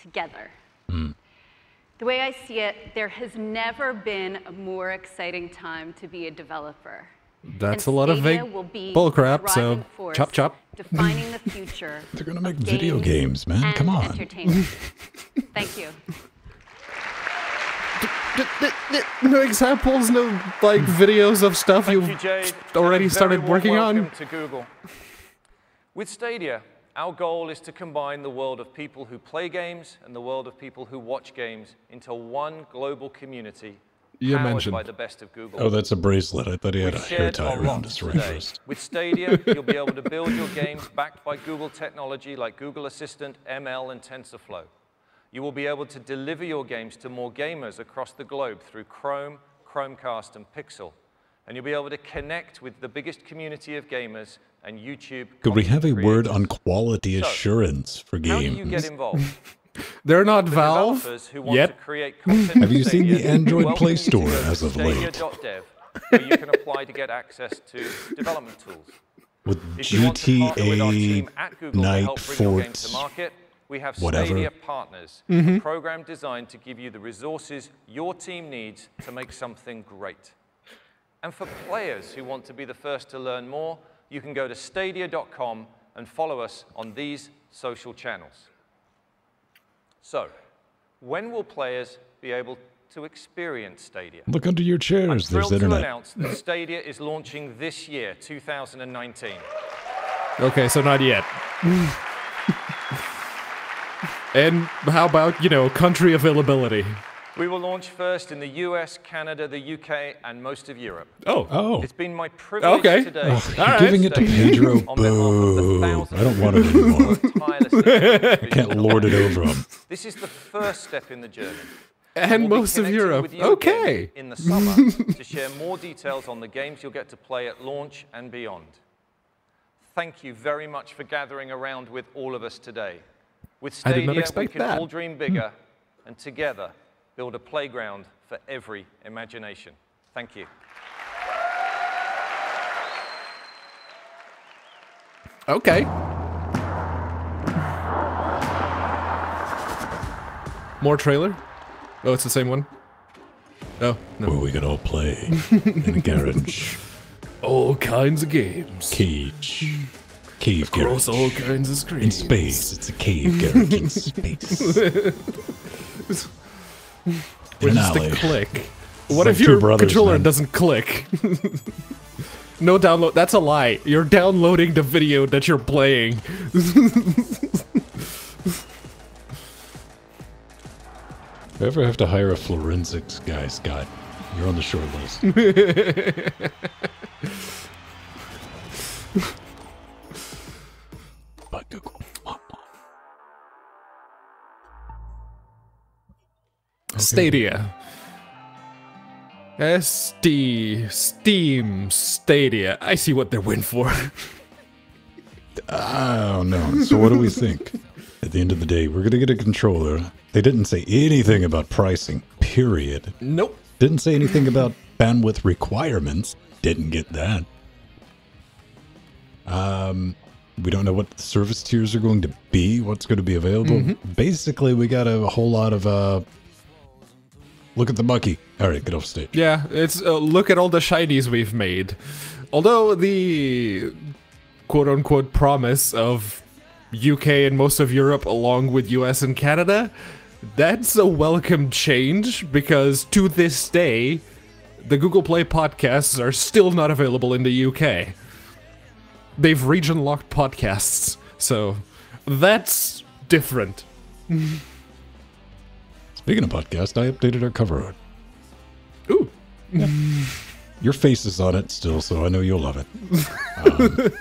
together. Mm. The way I see it, there has never been a more exciting time to be a developer. That's a lot of bullcrap, so chop chop. Defining the future. They're going to make video games, man. Come on. Entertainment. Thank you. No examples, no like videos of stuff you've already started working on? To Google. With Stadia, our goal is to combine the world of people who play games and the world of people who watch games into one global community powered by the best of Google. Oh, that's a bracelet. I thought he had a hair tie around his right wrist. With Stadia, you'll be able to build your games backed by Google technology like Google Assistant, ML, and TensorFlow. You will be able to deliver your games to more gamers across the globe through Chrome, Chromecast, and Pixel. And you'll be able to connect with the biggest community of gamers and YouTube. Could we have a word on quality assurance for games? How do you get involved? They're not Valve yet. Have you seen the Android Play Store as of late? Where you can apply to get access to development tools. With GTA, Night Fort, we have Stadia partners, a program designed to give you the resources your team needs to make something great. And for players who want to be the first to learn more, you can go to stadia.com and follow us on these social channels. So, when will players be able to experience Stadia? Look under your chairs, I'm thrilled to announce that Stadia is launching this year, 2019. Okay, so not yet. And how about, you know, country availability? We will launch first in the US, Canada, the UK, and most of Europe. Oh, oh! It's been my privilege today. Oh, you're giving it to Pedro. Boo! I don't want it anymore. I can't lord it over him. This is the first step in the journey. And most of Europe. Okay. In the summer, to share more details on the games you'll get to play at launch and beyond. Thank you very much for gathering around with all of us today. With Stadia, we can all dream bigger, and together build a playground for every imagination. Thank you. Okay. More trailer? Oh, it's the same one? Oh, no. Where we can all play in a garage. All kinds of games. Cage. Cave garage. Across all kinds of screens. In space. It's a cave garage in space. Which is the click. What if your controller doesn't click? No download. That's a lie. You're downloading the video that you're playing. If I ever have to hire a forensics guy, Scott, you're on the short list. But Google. Stadia. SD. Steam. Stadia. I see what they're in for. I don't know. So what do we think? At the end of the day, we're going to get a controller. They didn't say anything about pricing, period. Nope. Didn't say anything about bandwidth requirements. Didn't get that. We don't know what the service tiers are going to be, what's going to be available. Mm-hmm. Basically, we got a whole lot of... look at the monkey. All right, get off stage. Yeah, it's look at all the shinies we've made. Although the quote-unquote promise of UK and most of Europe along with US and Canada, that's a welcome change, because to this day, the Google Play podcasts are still not available in the UK. They've region-locked podcasts, so that's different. Speaking of podcasts, I updated our cover art. Ooh. Yeah. Your face is on it still, so I know you'll love it.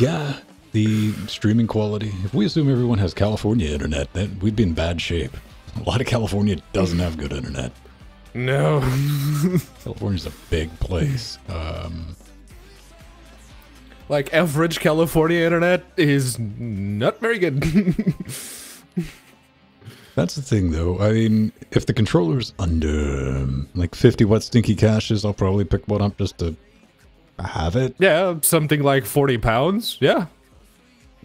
Yeah, the streaming quality. If we assume everyone has California internet, then we'd be in bad shape. A lot of California doesn't have good internet. No. California's a big place. Like, average California internet is not very good. That's the thing, though. I mean, if the controller's under, like, 50-watt stinky caches, I'll probably pick one up just to have it. Yeah, something like 40 pounds, yeah.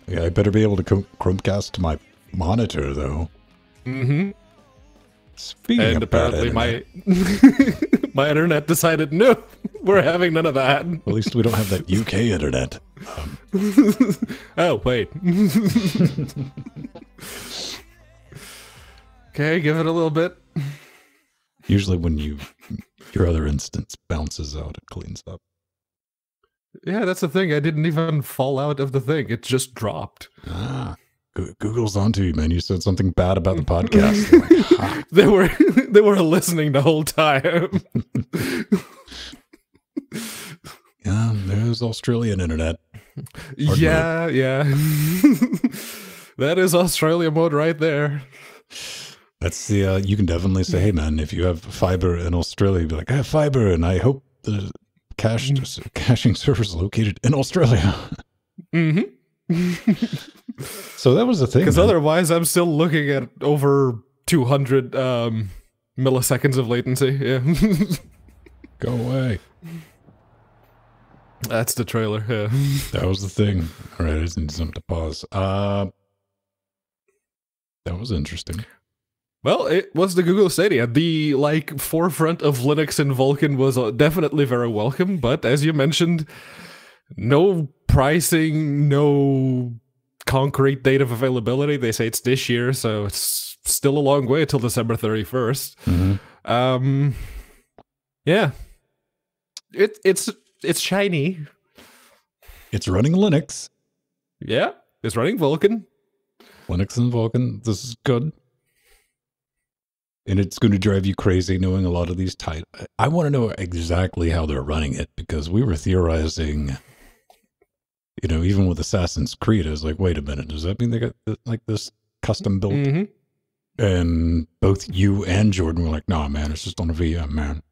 Yeah, I better be able to Chromecast to my monitor, though. Mm-hmm. Speaking and apparently my my internet decided, no, we're having none of that. Well, at least we don't have that UK internet. Oh, wait. Okay, give it a little bit. Usually when your other instance bounces out, it cleans up. Yeah, that's the thing. I didn't even fall out of the thing. It just dropped. Ah, Google's onto you, man. You said something bad about the podcast. Like, ah. They were listening the whole time. Yeah, there's Australian internet. Hard yeah, mode. Yeah. That is Australia mode right there. That's the, you can definitely say, hey man, if you have fiber in Australia, you'd be like, I have fiber, and I hope the caching server is located in Australia. Mm-hmm. So that was the thing. Because otherwise, I'm still looking at over 200 milliseconds of latency. Yeah. Go away. That's the trailer, yeah. That was the thing. All right, I just need something to pause. That was interesting. Well, it was the Google Stadia. The, like, forefront of Linux and Vulkan was definitely very welcome, but as you mentioned, no pricing, no concrete date of availability. They say it's this year, so it's still a long way till December 31st. Mm-hmm. Yeah. It's shiny. It's running Linux. Yeah, it's running Vulkan. Linux and Vulkan, this is good. And it's going to drive you crazy knowing a lot of these titles. I want to know exactly how they're running it, because we were theorizing, you know, even with Assassin's Creed, I was like, wait a minute, does that mean they got like this custom built? Mm-hmm. And both you and Jordan were like, nah, man, it's just on a VM, man.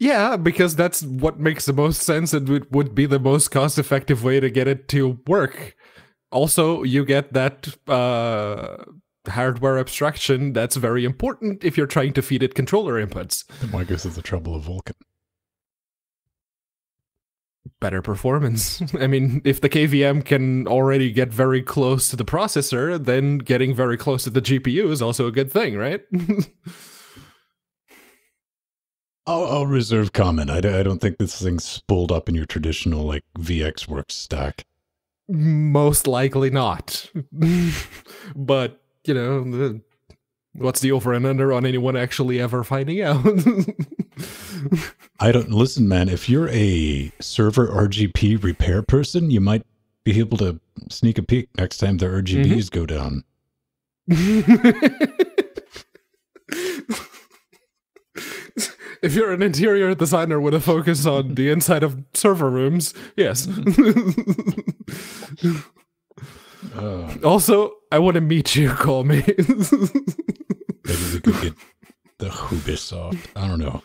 Yeah, because that's what makes the most sense and it would be the most cost-effective way to get it to work. Also, you get that hardware abstraction that's very important if you're trying to feed it controller inputs. Then why go through the trouble of Vulkan? Better performance. I mean, if the KVM can already get very close to the processor, then getting very close to the GPU is also a good thing, right? I'll reserve comment. I don't think this thing's spooled up in your traditional, like, VxWorks stack. Most likely not. But, you know, what's the over and under on anyone actually ever finding out? I don't... Listen, man, if you're a server RGP repair person, you might be able to sneak a peek next time the RGBs go down. If you're an interior designer with a focus on the inside of server rooms, yes. Also, I want to meet you, call me. Maybe we could get the Ubisoft. I don't know.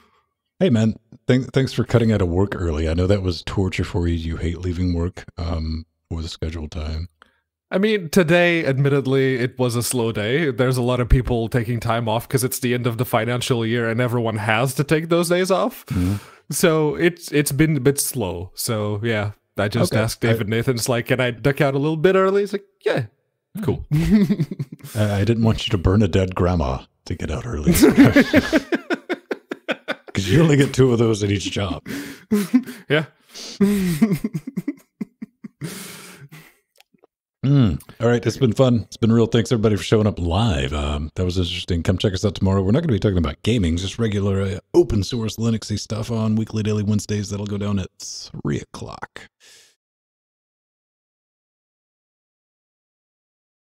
Hey, man, thanks for cutting out of work early. I know that was torture for you. You hate leaving work for the scheduled time. I mean, today, admittedly, it was a slow day. There's a lot of people taking time off because it's the end of the financial year and everyone has to take those days off. Mm-hmm. So it's been a bit slow. So, yeah, I just asked David Nathan's like, can I duck out a little bit early? He's like, yeah, cool. I didn't want you to burn a dead grandma to get out early. Because You only get two of those at each job. Yeah. All right, it's been fun. It's been real. Thanks everybody for showing up live. That was interesting. Come check us out tomorrow. We're not going to be talking about gaming, just regular open source Linuxy stuff on Weekly Daily Wednesdays. That'll go down at 3 o'clock.